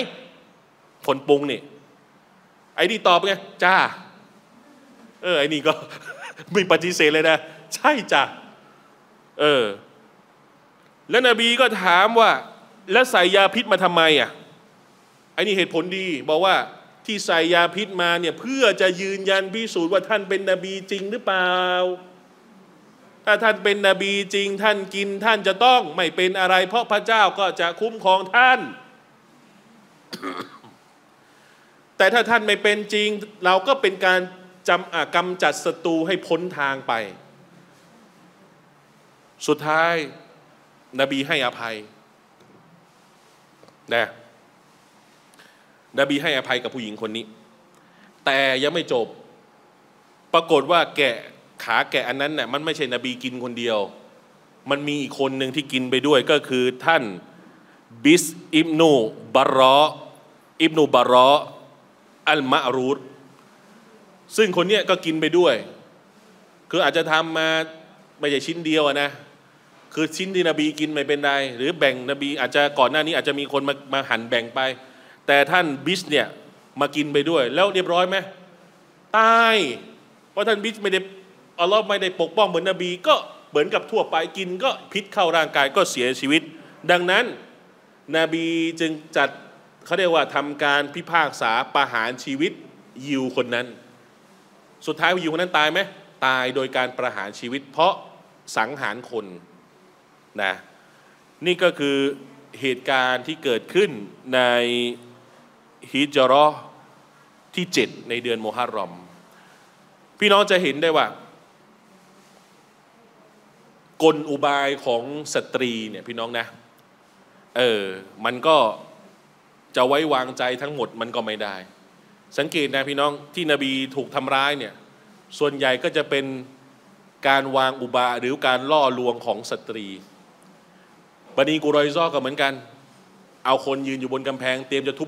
คนปรุงนี่ไอ้นี่ตอบไงจ้าไอ้นี่ก็ไม่ปฏิเสธเลยนะใช่จ้ะแล้วนบีก็ถามว่าแล้วใส่ยาพิษมาทำไมอ่ะไอ้นี่เหตุผลดีบอกว่าที่ใส่ยาพิษมาเนี่ยเพื่อจะยืนยันพิสูจน์ว่าท่านเป็นนบีจริงหรือเปล่าถ้าท่านเป็นนบีจริงท่านกินท่านจะต้องไม่เป็นอะไรเพราะพระเจ้าก็จะคุ้มครองท่าน แต่ถ้าท่านไม่เป็นจริงเราก็เป็นการกำจัดศัตรูให้พ้นทางไปสุดท้ายนบีให้อภัยนะนบีให้อภัยกับผู้หญิงคนนี้แต่ยังไม่จบปรากฏว่าแกะขาแกะอันนั้นเนี่ยมันไม่ใช่นบีกินคนเดียวมันมีอีกคนหนึ่งที่กินไปด้วยก็คือท่านบิสอิบนูบารออัลมะรูดซึ่งคนเนี้ยก็กินไปด้วยคืออาจจะทำมาไม่ใช่ชิ้นเดียวนะคือชิ้นที่นบีกินไม่เป็นไรหรือแบ่งนบีอาจจะก่อนหน้านี้อาจจะมีคนมาหั่นแบ่งไปแต่ท่านบิชเนี่ยมากินไปด้วยแล้วเรียบร้อยไหมตายเพราะท่านบิชไม่ได้อัลลอฮ์ไม่ได้ปกป้องเหมือนนบีก็เหมือนกับทั่วไปกินก็พิษเข้าร่างกายก็เสียชีวิตดังนั้นนบีจึงจัดเขาเรียกว่าทำการพิพากษาประหารชีวิตยิวคนนั้นสุดท้ายยิวคนนั้นตายไหมตายโดยการประหารชีวิตเพราะสังหารคนนะนี่ก็คือเหตุการณ์ที่เกิดขึ้นในฮิจเราะห์ที่7ในเดือนมุฮัรรอมพี่น้องจะเห็นได้ว่ากลอุบายของสตรีเนี่ยพี่น้องนะมันก็จะไว้วางใจทั้งหมดมันก็ไม่ได้สังเกตนะพี่น้องที่นบีถูกทำร้ายเนี่ยส่วนใหญ่ก็จะเป็นการวางอุบายหรือการล่อลวงของสตรีบนีกุรอยซอก็เหมือนกันเอาคนยืนอยู่บนกำแพงเตรียมจะทุ่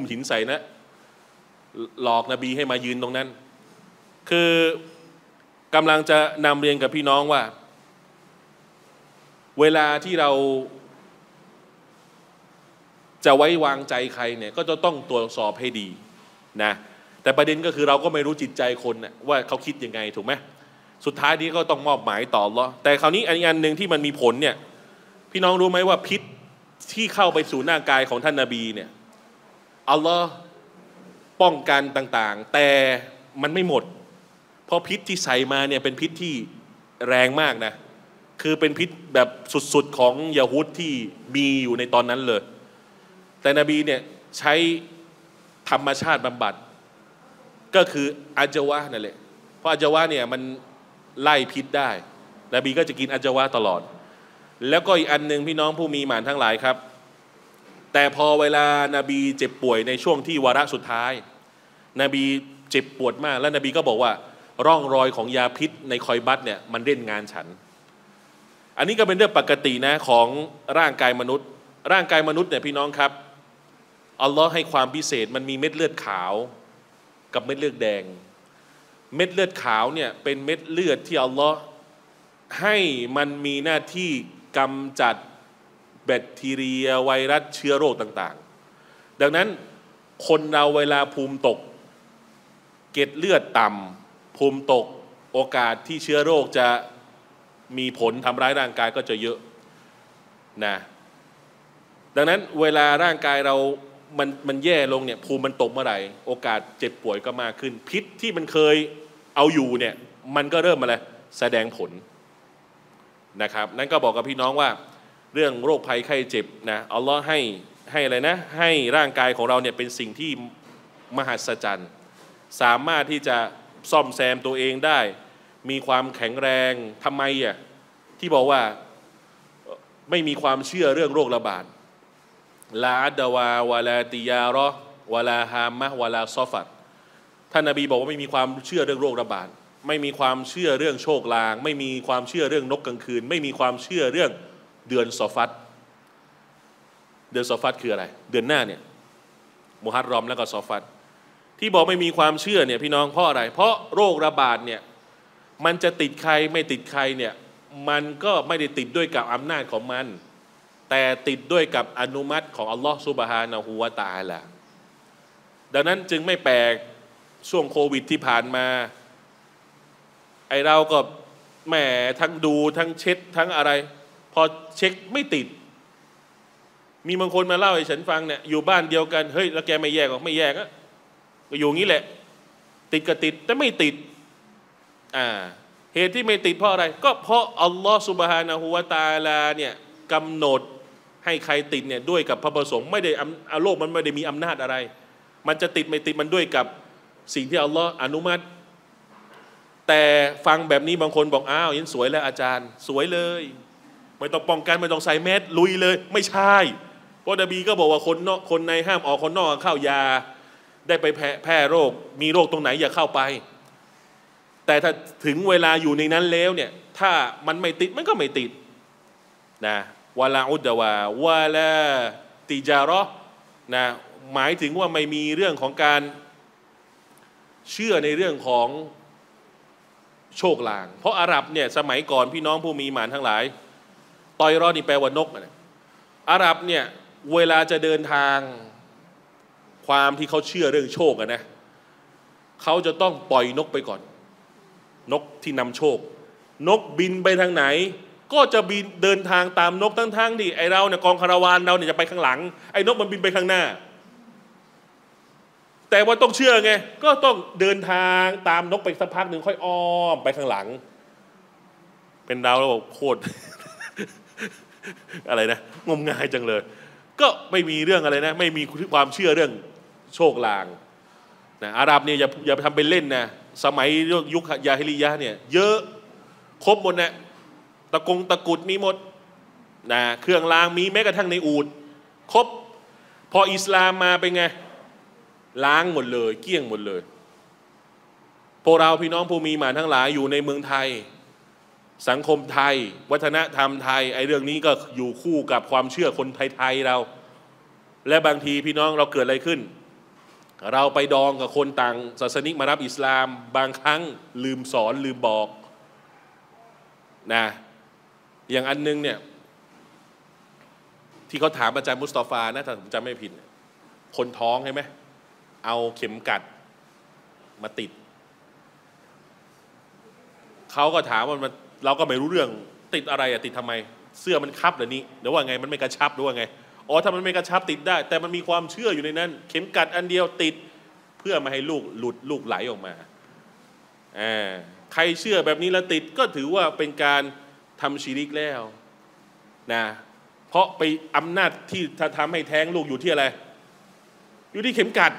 มหินใส่นะหลอกนบีให้มายืนตรงนั้นคือกำลังจะนำเรียนกับพี่น้องว่าเวลาที่เราจะไว้วางใจใครเนี่ยก็จะต้องตรวจสอบให้ดีนะแต่ประเด็นก็คือเราก็ไม่รู้จิตใจคนนะว่าเขาคิดยังไงถูกไหมสุดท้ายนี้ก็ต้องมอบหมายต่ออัลเลาะห์แต่คราวนี้อันหนึ่งที่มันมีผลเนี่ยพี่น้องรู้ไหมว่าพิษที่เข้าไปสู่ร่างกายของท่านนบีเนี่ยอัลเลาะห์ป้องกันต่างๆแต่มันไม่หมดเพราะพิษที่ใส่มาเนี่ยเป็นพิษที่แรงมากนะคือเป็นพิษแบบสุดๆของยะฮูดที่มีอยู่ในตอนนั้นเลยแต่นบีเนี่ยใช้ธรรมชาติบำบัดก็คืออัจวะนั่นแหละเพราะอัจวะเนี่ยมันไล่พิษได้นบีก็จะกินอัจวะตลอดแล้วก็อีกอันหนึ่งพี่น้องผู้มีหมานทั้งหลายครับแต่พอเวลานบีเจ็บป่วยในช่วงที่วาระสุดท้ายนบีเจ็บปวดมากและนบีก็บอกว่าร่องรอยของยาพิษในคอยบัตเนี่ยมันเล่นงานฉันอันนี้ก็เป็นเรื่องปกตินะของร่างกายมนุษย์ร่างกายมนุษย์เนี่ยพี่น้องครับอัลลอฮ์ให้ความพิเศษมันมีเม็ดเลือดขาวกับเม็ดเลือดแดงเม็ดเลือดขาวเนี่ยเป็นเม็ดเลือดที่อัลลอฮ์ให้มันมีหน้าที่กำจัดแบคทีเรียไวรัสเชื้อโรคต่างๆดังนั้นคนเราเวลาภูมิตกเกล็ดเลือดต่ำภูมิตกโอกาสที่เชื้อโรคจะมีผลทำร้ายร่างกายก็จะเยอะนะดังนั้นเวลาร่างกายเรามันแย่ลงเนี่ยภูมิมันตกเมื่อไหร่โอกาสเจ็บป่วยก็มากขึ้นพิษที่มันเคยเอาอยู่เนี่ยมันก็เริ่มอะไรแสดงผลนะครับนั่นก็บอกกับพี่น้องว่าเรื่องโรคภัยไข้เจ็บนะอัลลอฮ์ให้อะไรนะให้ร่างกายของเราเนี่ยเป็นสิ่งที่มหัศจรรย์สามารถที่จะซ่อมแซมตัวเองได้มีความแข็งแรงทำไมอ่ะที่บอกว่าไม่มีความเชื่อเรื่องโรคระบาดลาอัดวาวาลาติยารอวาลาฮามะวาลาซอฟัดท่านนบีบอกว่าไม่มีความเชื่อเรื่องโรคระบาดไม่มีความเชื่อเรื่องโชคลางไม่มีความเชื่อเรื่องนกกลางคืนไม่มีความเชื่อเรื่องเดือนซอฟัดเดือนซอฟัดคืออะไรเดือนหน้าเนี่ยมุฮัรรอมแล้วก็ซอฟัดที่บอกไม่มีความเชื่อเนี่ยพี่น้องเพราะอะไรเพราะโรคระบาดเนี่ยมันจะติดใครไม่ติดใครเนี่ย มันก็ไม่ได้ติดด้วยกับอำนาจของมันแต่ติดด้วยกับอนุมัติของอัลลอฮฺซุบฮานะฮูวะตะอาลาดังนั้นจึงไม่แปลกช่วงโควิดที่ผ่านมาไอเราก็แหมทั้งดูทั้งเช็ดทั้งอะไรพอเช็คไม่ติดมีบางคนมาเล่าให้ฉันฟังเนี่ยอยู่บ้านเดียวกันเฮ้ยแล้วแกไม่แยกหรอกไม่แยกอะก็อยู่งี้แหละติดก็ติดแต่ไม่ติดเหตุที่ไม่ติดเพราะอะไรก็เพราะอัลลอฮฺซุบฮานะฮูวะตะอาลาเนี่ยกำหนดให้ใครติดเนี่ยด้วยกับพระประสงค์ไม่ได้โลกมันไม่ได้มีอำนาจอะไรมันจะติดไม่ติดมันด้วยกับสิ่งที่อัลลอฮฺอนุมัติแต่ฟังแบบนี้บางคนบอกอ้าวยังสวยแล้วอาจารย์สวยเลยไม่ต้องป้องกันไม่ต้องใส่แมสลุยเลยไม่ใช่เพราะนบีก็บอกว่าคนนอกคนในห้ามออกคนนอกเข้ายาได้ไปแพร่โรคมีโรคตรงไหนอย่าเข้าไปแต่ถ้าถึงเวลาอยู่ในนั้นแล้วเนี่ยถ้ามันไม่ติดมันก็ไม่ติดนะวะลาอุดะวาวะลาติจาระนะหมายถึงว่าไม่มีเรื่องของการเชื่อในเรื่องของโชคลางเพราะอาหรับเนี่ยสมัยก่อนพี่น้องผู้มีหมานทั้งหลายตอยรอนี่แปลว่านกนะอาหรับเนี่ยเวลาจะเดินทางความที่เขาเชื่อเรื่องโชคนะเขาจะต้องปล่อยนกไปก่อนนกที่นำโชคนกบินไปทางไหนก็จะบินเดินทางตามนกทั้งที่ไอเราเนี่ยกองคาราวานเราเนี่ยจะไปข้างหลังไอ้นกมันบินไปข้างหน้าแต่ว่าต้องเชื่อไงก็ต้องเดินทางตามนกไปสักพักหนึ่งค่อยอ้อมไปข้างหลังเป็นดาวเราบอกโคตร อะไรนะงมงายจังเลยก็ไม่มีเรื่องอะไรนะไม่มีความเชื่อเรื่องโชคลางนะอาหรับเนี่ยอย่าไปทำเป็นเล่นนะสมัยยุคยาฮิลิยะเนี่ยเยอะครบหมดนะตะกุดมีหมดนะเครื่องรางมีแม้กระทั่งในอูฐครบพออิสลามมาเป็นไงล้างหมดเลยเกลี้ยงหมดเลยพวกเราพี่น้องผู้มีหมานทั้งหลายอยู่ในเมืองไทยสังคมไทยวัฒนธรรมไทยไอ้เรื่องนี้ก็อยู่คู่กับความเชื่อคนไทยๆเราและบางทีพี่น้องเราเกิดอะไรขึ้นเราไปดองกับคนต่างศาสนิกมารับอิสลามบางครั้งลืมสอนลืมบอกนะอย่างอันนึงเนี่ยที่เขาถามอาจารย์มุสตอฟานะถ้าผมจำไม่ผิดคนท้องใช่ไหมเอาเข็มกัดมาติดเขาก็ถามว่ามันเราก็ไม่รู้เรื่องติดอะไรอะติดทำไมเสื้อมันคับหรือนี่หรือว่าไงมันไม่กระชับหรือว่าไงอ๋อถ้ามันไม่กระชับติดได้แต่มันมีความเชื่ออยู่ในนั้นเข็มกัดอันเดียวติดเพื่อมาให้ลูกหลุดลูกไหลออกมาใครเชื่อแบบนี้แล้วติดก็ถือว่าเป็นการทำชีริกแล้วนะเพราะไปอำนาจที่ถ้าทำให้แท้งลูกอยู่ที่อะไรอยู่ที่เข็มกัด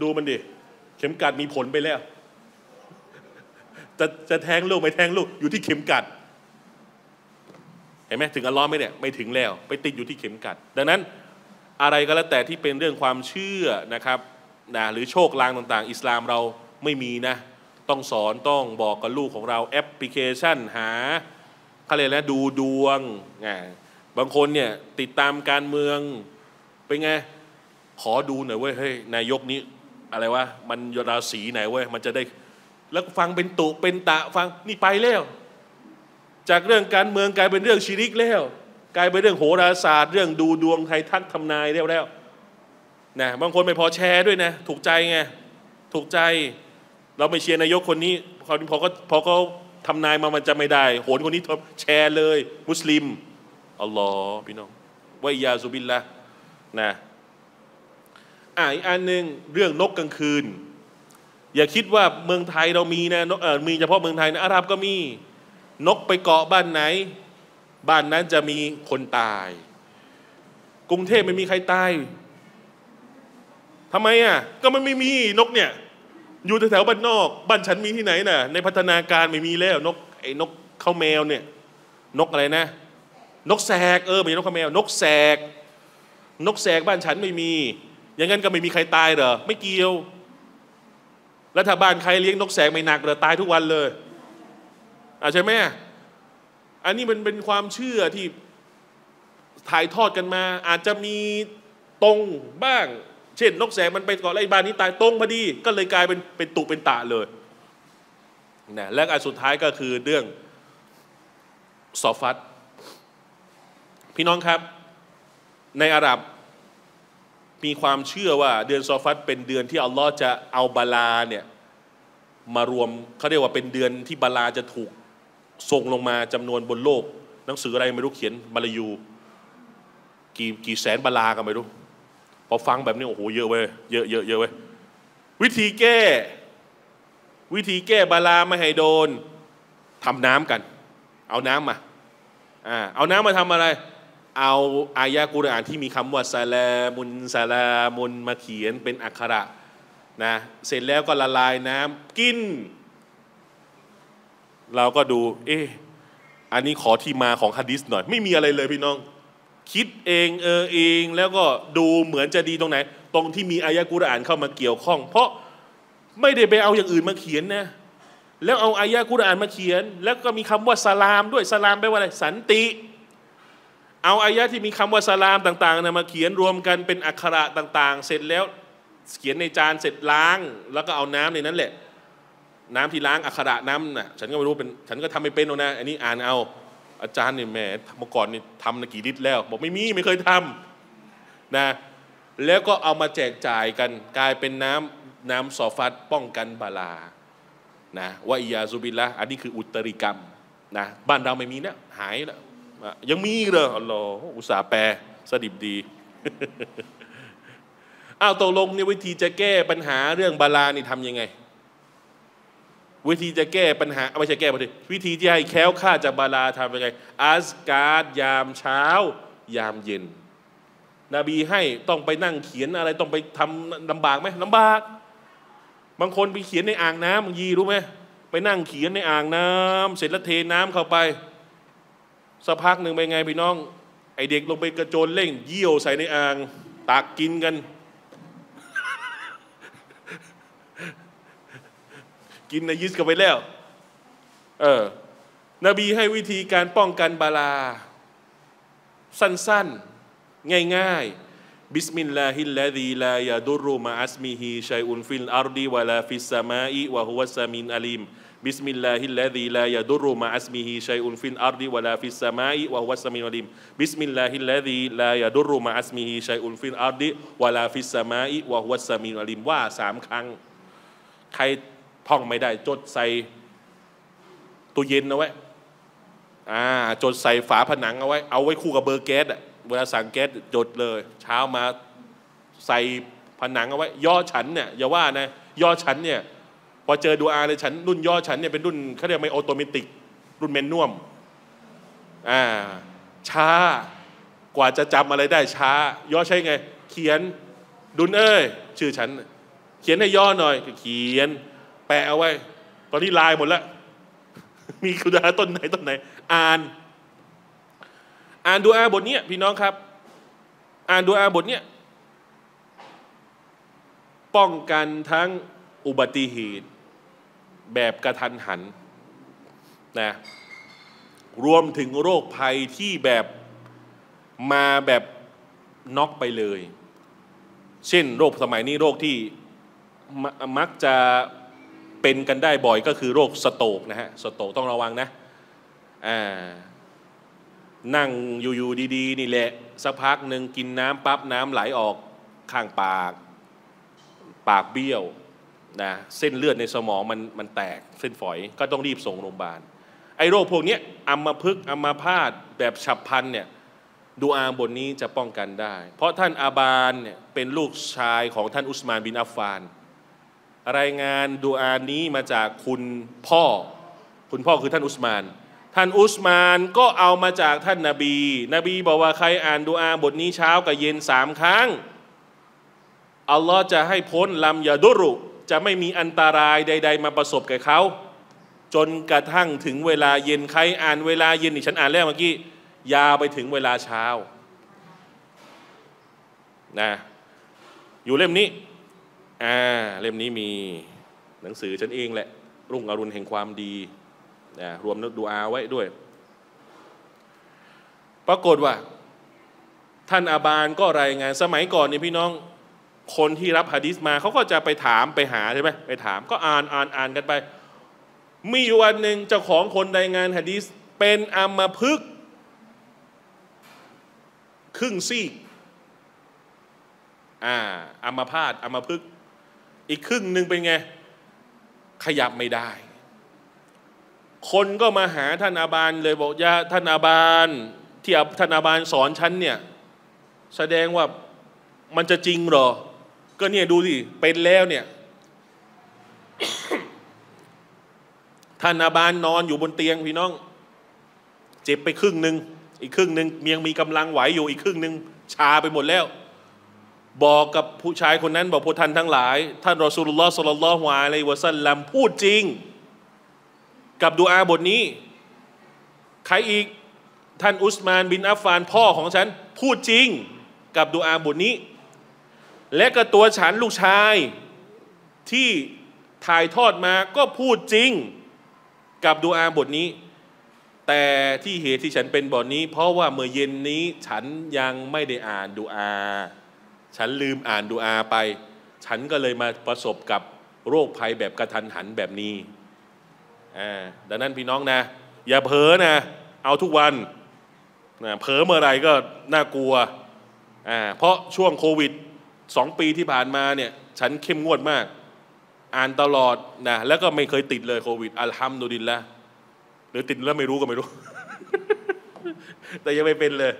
ดูมันดิเข็มกัดมีผลไปแล้วจะแทงลูกไม่แทงลูกอยู่ที่เข็มกัดเห็นไหมถึงอัลลอฮ์ไหมเนี่ยไม่ถึงแล้วไปติดอยู่ที่เข็มกัดดังนั้นอะไรก็แล้วแต่ที่เป็นเรื่องความเชื่อนะครับนะหรือโชคลางต่างๆอิสลามเราไม่มีนะต้องสอนต้องบอกกับลูกของเราแอปพลิเคชันหาเขาเลยนะดูดวงบางคนเนี่ยติดตามการเมืองเป็นไงขอดูหน่อยเว้ยเฮ้ยนายกนี้อะไรวะมันราศีไหนเว้ยมันจะได้แล้วฟังเป็นตุเป็นตะฟังนี่ไปแล้วจากเรื่องการเมืองกลายเป็นเรื่องชิริกแล้วกลายเป็นเรื่องโหราศาสตร์เรื่องดูดวงไทยทักทำนายแล้วนะบางคนไม่พอแชร์ด้วยนะถูกใจไงถูกใจเราไม่เชียร์นายกคนนี้พอเขาทำนายมามันจะไม่ได้โหนคนนี้แชร์เลยมุสลิมอัลลอฮ์พี่น้องวะยาซุบิลละนะอีกอันหนึ่งเรื่องนกกลางคืนอย่าคิดว่าเมืองไทยเรามีนะมีเฉพาะเมืองไทยนะอาหรับก็มีนกไปเกาะบ้านไหนบ้านนั้นจะมีคนตายกรุงเทพไม่มีใครตายทำไมอ่ะก็มันไม่มีนกเนี่ยอยู่แถวบ้านนอกบ้านฉันมีที่ไหนน่ะในพัฒนาการไม่มีแล้วนกไอ้นกข้าวแมวเนี่ยนกอะไรนะนกแสกไม่ใช่นกข้าวแมวนกแสกนกแสกบ้านฉันไม่มีอย่างนั้นก็ไม่มีใครตายเหรอไม่เกี่ยวรัฐบาลใครเลี้ยงนกแสกไม่หนักเหรอตายทุกวันเลยใช่ไหมอันนี้มันเป็นความเชื่อที่ถ่ายทอดกันมาอาจจะมีตรงบ้างเช่นนกแสกมันไปเกาะไร่บ้านนี้ตายตรงพอดีก็เลยกลายเป็นตุเป็นตะเลยนะและอันสุดท้ายก็คือเรื่อง ซอฟัตพี่น้องครับในอาหรับมีความเชื่อว่าเดือนซอฟัตเป็นเดือนที่อัลลอฮ์จะเอาบาลาเนี่ยมารวมเขาเรียกว่าเป็นเดือนที่บาลาจะถูกส่งลงมาจำนวนบนโลกหนังสืออะไรไม่รู้เขียนมาลายูกี่แสนบาลาก็ไม่รู้พอฟังแบบนี้โอ้โหเยอะเว้ยเยอะเว้ยวิธีแก้บาลาไม่ให้โดนทำน้ำกันเอาน้ำมาเอาน้ำมาทำอะไรเอาอายะกุรอานที่มีคำว่าซาลามุนมาเขียนเป็นอักขระนะเสร็จแล้วก็ละลายน้ำกินเราก็ดูอันนี้ขอที่มาของหะดีษหน่อยไม่มีอะไรเลยพี่น้องคิดเองเองแล้วก็ดูเหมือนจะดีตรงไหนตรงที่มีอายะกุรอานเข้ามาเกี่ยวข้องเพราะไม่ได้ไปเอาอย่างอื่นมาเขียนนะแล้วเอาอายะกุรอานมาเขียนแล้วก็มีคำว่าสลามด้วยสลามแปลว่าอะไรสันติเอาอายะที่มีคำว่าสลามต่างๆนะมาเขียนรวมกันเป็นอักขระต่างๆเสร็จแล้วเขียนในจานเสร็จล้างแล้วก็เอาน้ำในนั้นแหละน้ำที่ล้างอักขระน้ำน่ะฉันก็ไม่รู้เป็นฉันก็ทำไม่เป็นหรอกนะอันนี้อ่านเอาอาจารย์เนี่ยแหมเมื่อก่อนนี่ทำกี่ลิตรแล้วบอกไม่เคยทำนะแล้วก็เอามาแจกจ่ายกันกลายเป็นน้ำซอฟัตป้องกันบาลานะวะอียาซุบิลละอันนี้คืออุตริกรรมนะบ้านเราไม่มีนะหายแล้วยังมีเหรออัลลอฮฺอุตส่าห์แปลสดิบดี เอาตกลงในวิธีจะแก้ปัญหาเรื่องบาลานี่ทำยังไงวิธีจะแก้ปัญหาไม่ใช่แก้ปัญหาวิธีที่ให้แคล้วคลาดจากบาลาทำยังไงอัสการยามเช้ายามเย็นนบีให้ต้องไปนั่งเขียนอะไรต้องไปทำลำบากไหมลำบากบางคนไปเขียนในอ่างน้ำบางยีรู้ไหมไปนั่งเขียนในอ่างน้ำเสร็จแล้วเทน้ำเข้าไปสักพักหนึ่งไปไงพี่น้องไอเด็กลงไปกระโจนเล่นเยี่ยวใส่ในอ่างตากกินกันกินนยิสกันไปแล้วนบีให้วิธีการป้องกันบาลาสั้นๆง่ายๆบิสมิลลาฮิลลาดีลายาดุรุมาอัสมิฮิชัยอุนฟิลอาร์ดีวะลาฟิสซามาอิวะฮุวะซามินอาลิมบิสมิลลาฮิลลาดีลายาดุรุมาอัสมิฮิชัยอุนฟิลอาร์ดีวะลาฟิสซามาอิวะฮุวะซามินอาลิมบิสมิลลาฮิลลาดีลายาดุรุมาอัสมิฮิชัยอุนฟิลอาร์ดีวะลาฟิสซามาอิวะฮุวะซามินอาลิมว่าสามครั้งใครท่องไม่ได้จดใส่ตู้เย็นเอาไว้จดใส่ฝาผนังเอาไว้คู่กับเบอร์แก๊สเวลาสั่งแก๊สจดเลยเช้ามาใส่ผนังเอาไว้ย่อฉันเนี่ยอย่าว่านะย่อฉันเนี่ยพอเจอดูอาเลยฉันรุ่นย่อฉันเนี่ยเป็นรุ่นเขาเรียกไม่ออโตเมติกรุ่นแมนนวมช้ากว่าจะจำอะไรได้ช้าย่อใช่ไงเขียนดุนเอ้ยชื่อฉันเขียนให้ย่อหน่อยเขียนแปะเอาไว้ตอนนี้ลายหมดแล้วมีกุฎาต้นไหนอ่านดูอาบทนี้พี่น้องครับอ่านดูอาบทนี้ป้องกันทั้งอุบัติเหตุแบบกระทันหันนะรวมถึงโรคภัยที่แบบมาแบบน็อกไปเลยเช่นโรคสมัยนี้โรคที่มักจะเป็นกันได้บ่อยก็คือโรคสโตรกนะฮะสโตรกต้องระวังนะนั่งอยู่ดีๆนี่แหละสักพักหนึ่งกินน้ำปั๊บน้ำไหลออกข้างปากเบี้ยวนะเส้นเลือดในสมองมันแตกเส้นฝอยก็ต้องรีบส่งโรงพยาบาลไอ้โรคพวกนี้อัมพฤกษ์อัมพาตแบบฉับพลันเนี่ยดูอาบทนี้จะป้องกันได้เพราะท่านอาบานเนี่ยเป็นลูกชายของท่านอุสมานบินอัฟฟานรายงานดูอานี้มาจากคุณพ่อคือท่านอุสมานก็เอามาจากท่านนบีบอกว่าใครอ่านดูอาบทนี้เช้ากับเย็นสามครั้งอัลลอฮ์จะให้พ้นลำยาดุรุจะไม่มีอันตรายใดๆมาประสบแก่เขาจนกระทั่งถึงเวลาเย็นใครอ่านเวลาเย็นนี่ฉันอ่านแล้วเมื่อกี้ยาวไปถึงเวลาเช้านะอยู่เล่มนี้เล่มนี้มีหนังสือฉันเองแหละรุ่งอรุณแห่งความดีรวมนึกดูอาไว้ด้วยปรากฏว่าท่านอาบานก็รายงานสมัยก่อนเนี่ยพี่น้องคนที่รับหะดีษมาเขาก็จะไปถามไปหาใช่ไหมไปถามก็อ่านกันไปมีอยู่วันหนึ่งเจ้าของคนรายงานหะดีษ เป็นอัมพฤกษ์ครึ่งซีกอัมพาตอัมพฤกษ์อีกครึ่งหนึ่งเป็นไงขยับไม่ได้คนก็มาหาท่านอาบานเลยบอกอย่าท่านอาบานที่ท่านอาบานสอนฉันเนี่ยแสดงว่ามันจะจริงหรอก็เนี่ยดูสิเป็นแล้วเนี่ย ท่านอาบานนอนอยู่บนเตียงพี่น้องเจ็บไปครึ่งหนึ่งอีกครึ่งหนึ่งยังมีกำลังไหวอยู่อีกครึ่งหนึ่งชาไปหมดแล้วบอกกับผู้ชายคนนั้นบอกพวกท่านทั้งหลายท่านรอซูลุลลอฮ์ศ็อลลัลลอฮุอะลัยฮิวะซัลลัมพูดจริงกับดูอาบทนี้ใครอีกท่านอุสมานบินอัฟฟานพ่อของฉันพูดจริงกับดูอาบทนี้และก็ตัวฉันลูกชายที่ถ่ายทอดมาก็พูดจริงกับดูอาบทนี้แต่ที่เหตุที่ฉันเป็นบทนี้เพราะว่าเมื่อเย็นนี้ฉันยังไม่ได้อ่านดูอาฉันลืมอ่านดูอาไปฉันก็เลยมาประสบกับโรคภัยแบบกระทันหันแบบนี้ดังนั้นพี่น้องนะอย่าเผลอนะเอาทุกวันนะเผลอเมื่อไรก็น่ากลัวเพราะช่วงโควิด2ปีที่ผ่านมาเนี่ยฉันเข้มงวดมากอ่านตลอดนะแล้วก็ไม่เคยติดเลยโควิดอัลฮัมดุลิลละหรือติดแล้วไม่รู้ก็ไม่รู้ แต่ยังไม่เป็นเลย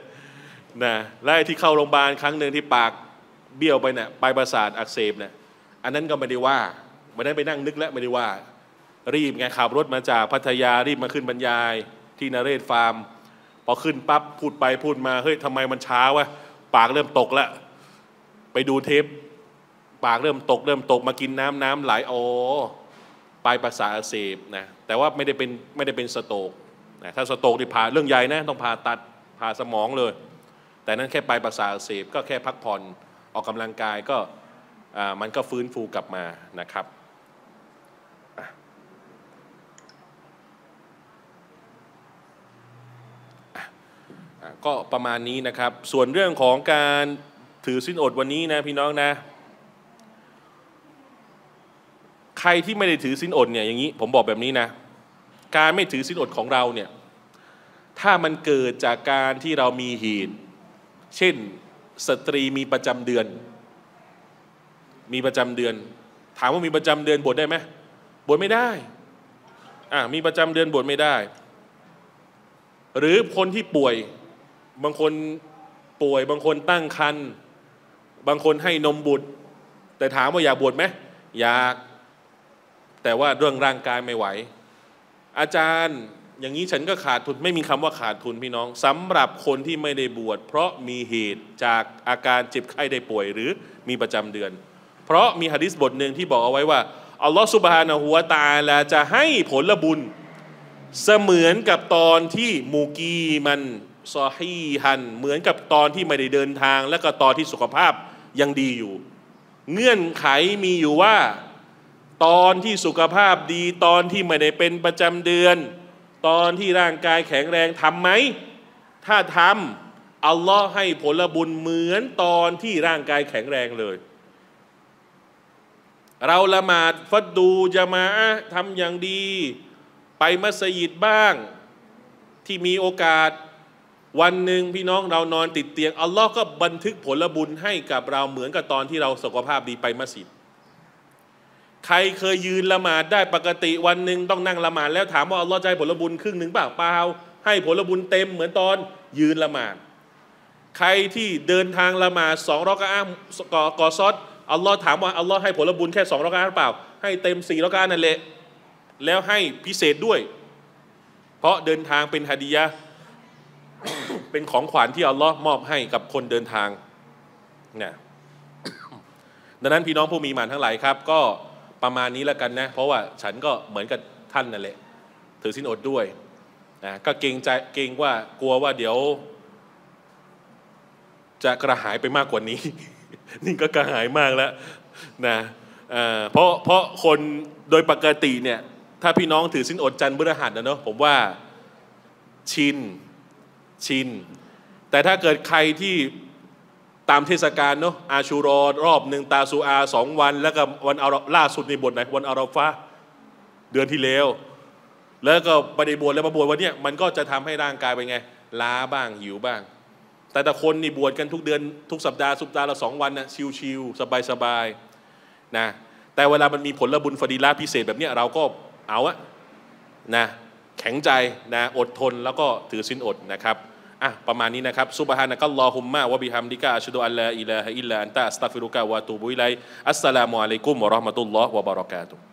นะและที่เข้าโรงพยาบาลครั้งหนึ่งที่ปากเบี้ยวไปเนี่ยปลายประสาทอักเสบเนี่ยอันนั้นก็ไม่ได้ว่าวันนั้นไปนั่งนึกแล้วไม่ได้ว่ารีบไงขับรถมาจากพัทยารีบมาขึ้นบรรยายที่นเรศฟาร์มพอขึ้นปั๊บพูดไปพูดมาเฮ้ยทำไมมันช้าวะปากเริ่มตกแล้วไปดูเทปปากเริ่มตกมากินน้ำไหลโอปลายประสาทอักเสบนะแต่ว่าไม่ได้เป็นสโตรกนะถ้าสโตรกที่ผ่าเรื่องใหญ่นะต้องผ่าตัดผ่าสมองเลยแต่นั้นแค่ปลายประสาทอักเสบก็แค่พักผ่อนออกกำลังกายก็มันก็ฟื้นฟูกลับมานะครับก็ประมาณนี้นะครับส่วนเรื่องของการถือศีลอดวันนี้นะพี่น้องนะใครที่ไม่ได้ถือศีลอดเนี่ยอย่างนี้ผมบอกแบบนี้นะการไม่ถือศีลอดของเราเนี่ยถ้ามันเกิดจากการที่เรามีเหตุเช่นสตรีมีประจำเดือนถามว่ามีประจำเดือนบวชได้ไหมบวชไม่ได้มีประจำเดือนบวชไม่ได้หรือคนที่ป่วยบางคนป่วยบางคนตั้งครรภ์บางคนให้นมบุตรแต่ถามว่าอยากบวชไหมอยากแต่ว่าเรื่องร่างกายไม่ไหวอาจารย์อย่างนี้ฉันก็ขาดทุนไม่มีคำว่าขาดทุนพี่น้องสำหรับคนที่ไม่ได้บวชเพราะมีเหตุจากอาการเจ็บไข้ได้ป่วยหรือมีประจำเดือนเพราะมีหะดีษบทหนึ่งที่บอกเอาไว้ว่าอัลลอฮฺซุบฮานะฮูวะตะอาลาจะให้ผลบุญเสมือนกับตอนที่มูกีมันซอฮีฮันเหมือนกับตอนที่ไม่ได้เดินทางและก็ตอนที่สุขภาพยังดีอยู่เงื่อนไขมีอยู่ว่าตอนที่สุขภาพดีตอนที่ไม่ได้เป็นประจำเดือนตอนที่ร่างกายแข็งแรงทำไหมถ้าทำอัลลอฮ์ให้ผลบุญเหมือนตอนที่ร่างกายแข็งแรงเลยเราละหมาดฟัดดูญะมาอะห์ทำอย่างดีไปมัสยิดบ้างที่มีโอกาสวันหนึ่งพี่น้องเรานอนติดเตียงอัลลอฮ์ก็บันทึกผลบุญให้กับเราเหมือนกับตอนที่เราสุขภาพดีไปมัสยิดใครเคยยืนละหมาดได้ปกติวันหนึ่งต้องนั่งละหมาดแล้วถามว่าอัลลอฮ์จะให้ผลบุญครึ่งหนึ่งเปล่าเปล่าให้ผลบุญเต็มเหมือนตอนยืนละหมาดใครที่เดินทางละหมาด2 รอกะอะห์กอซอดอัลลอฮ์ถามว่าอัลลอฮ์ให้ผลบุญแค่2 รอกะอะห์เปล่าให้เต็ม4 รอกะอะห์นั่นแหละแล้วให้พิเศษด้วยเพราะเดินทางเป็นฮะดียะห์ เป็นของขวัญที่อัลลอฮ์มอบให้กับคนเดินทางนะดังนั้นพี่น้องผู้มีหมานทั้งหลายครับก็ประมาณนี้แล้วกันนะเพราะว่าฉันก็เหมือนกับท่านนั่นแหละถือศีลอดด้วยนะก็เกรงว่ากลัวว่าเดี๋ยวจะกระหายไปมากกว่านี้ นี่ก็กระหายมากแล้วนะเพราะคนโดยปกติเนี่ยถ้าพี่น้องถือศีลอดจันทร์พฤหัสนะเนาะผมว่าชินแต่ถ้าเกิดใครที่ตามเทศกาลเนาะอาชูรอรอบหนึ่งตาซูอา2 วันแล้วก็วันอาราล่าสุดในบทไหนวันอาราฟะห์เดือนที่แล้ว แล้วก็ไปได้บวชแล้วมาบวชวันนี้มันก็จะทำให้ร่างกายเป็นไงล้าบ้างหิวบ้างแต่ละคนนี่บวชกันทุกเดือนทุกสัปดาห์ละ2 วันนะชิลๆสบายๆนะแต่เวลามันมีผลบุญฟดีละพิเศษแบบนี้เราก็เอาอะนะแข็งใจนะอดทนแล้วก็ถือศีลอดนะครับอ่ะประมาณนี้นะครับซุบฮานะกัลลอฮุมมะวะบิฮัมดิกะอัชฮะดุอัลลาอิลาฮะอิลลัลอันตะอัสตัฆฟิรุกะวะอะตูบุอิลัยอัสสลามุอะลัยกุมวะเราะห์มะตุลลอฮ์วะบะเราะกาตุฮ์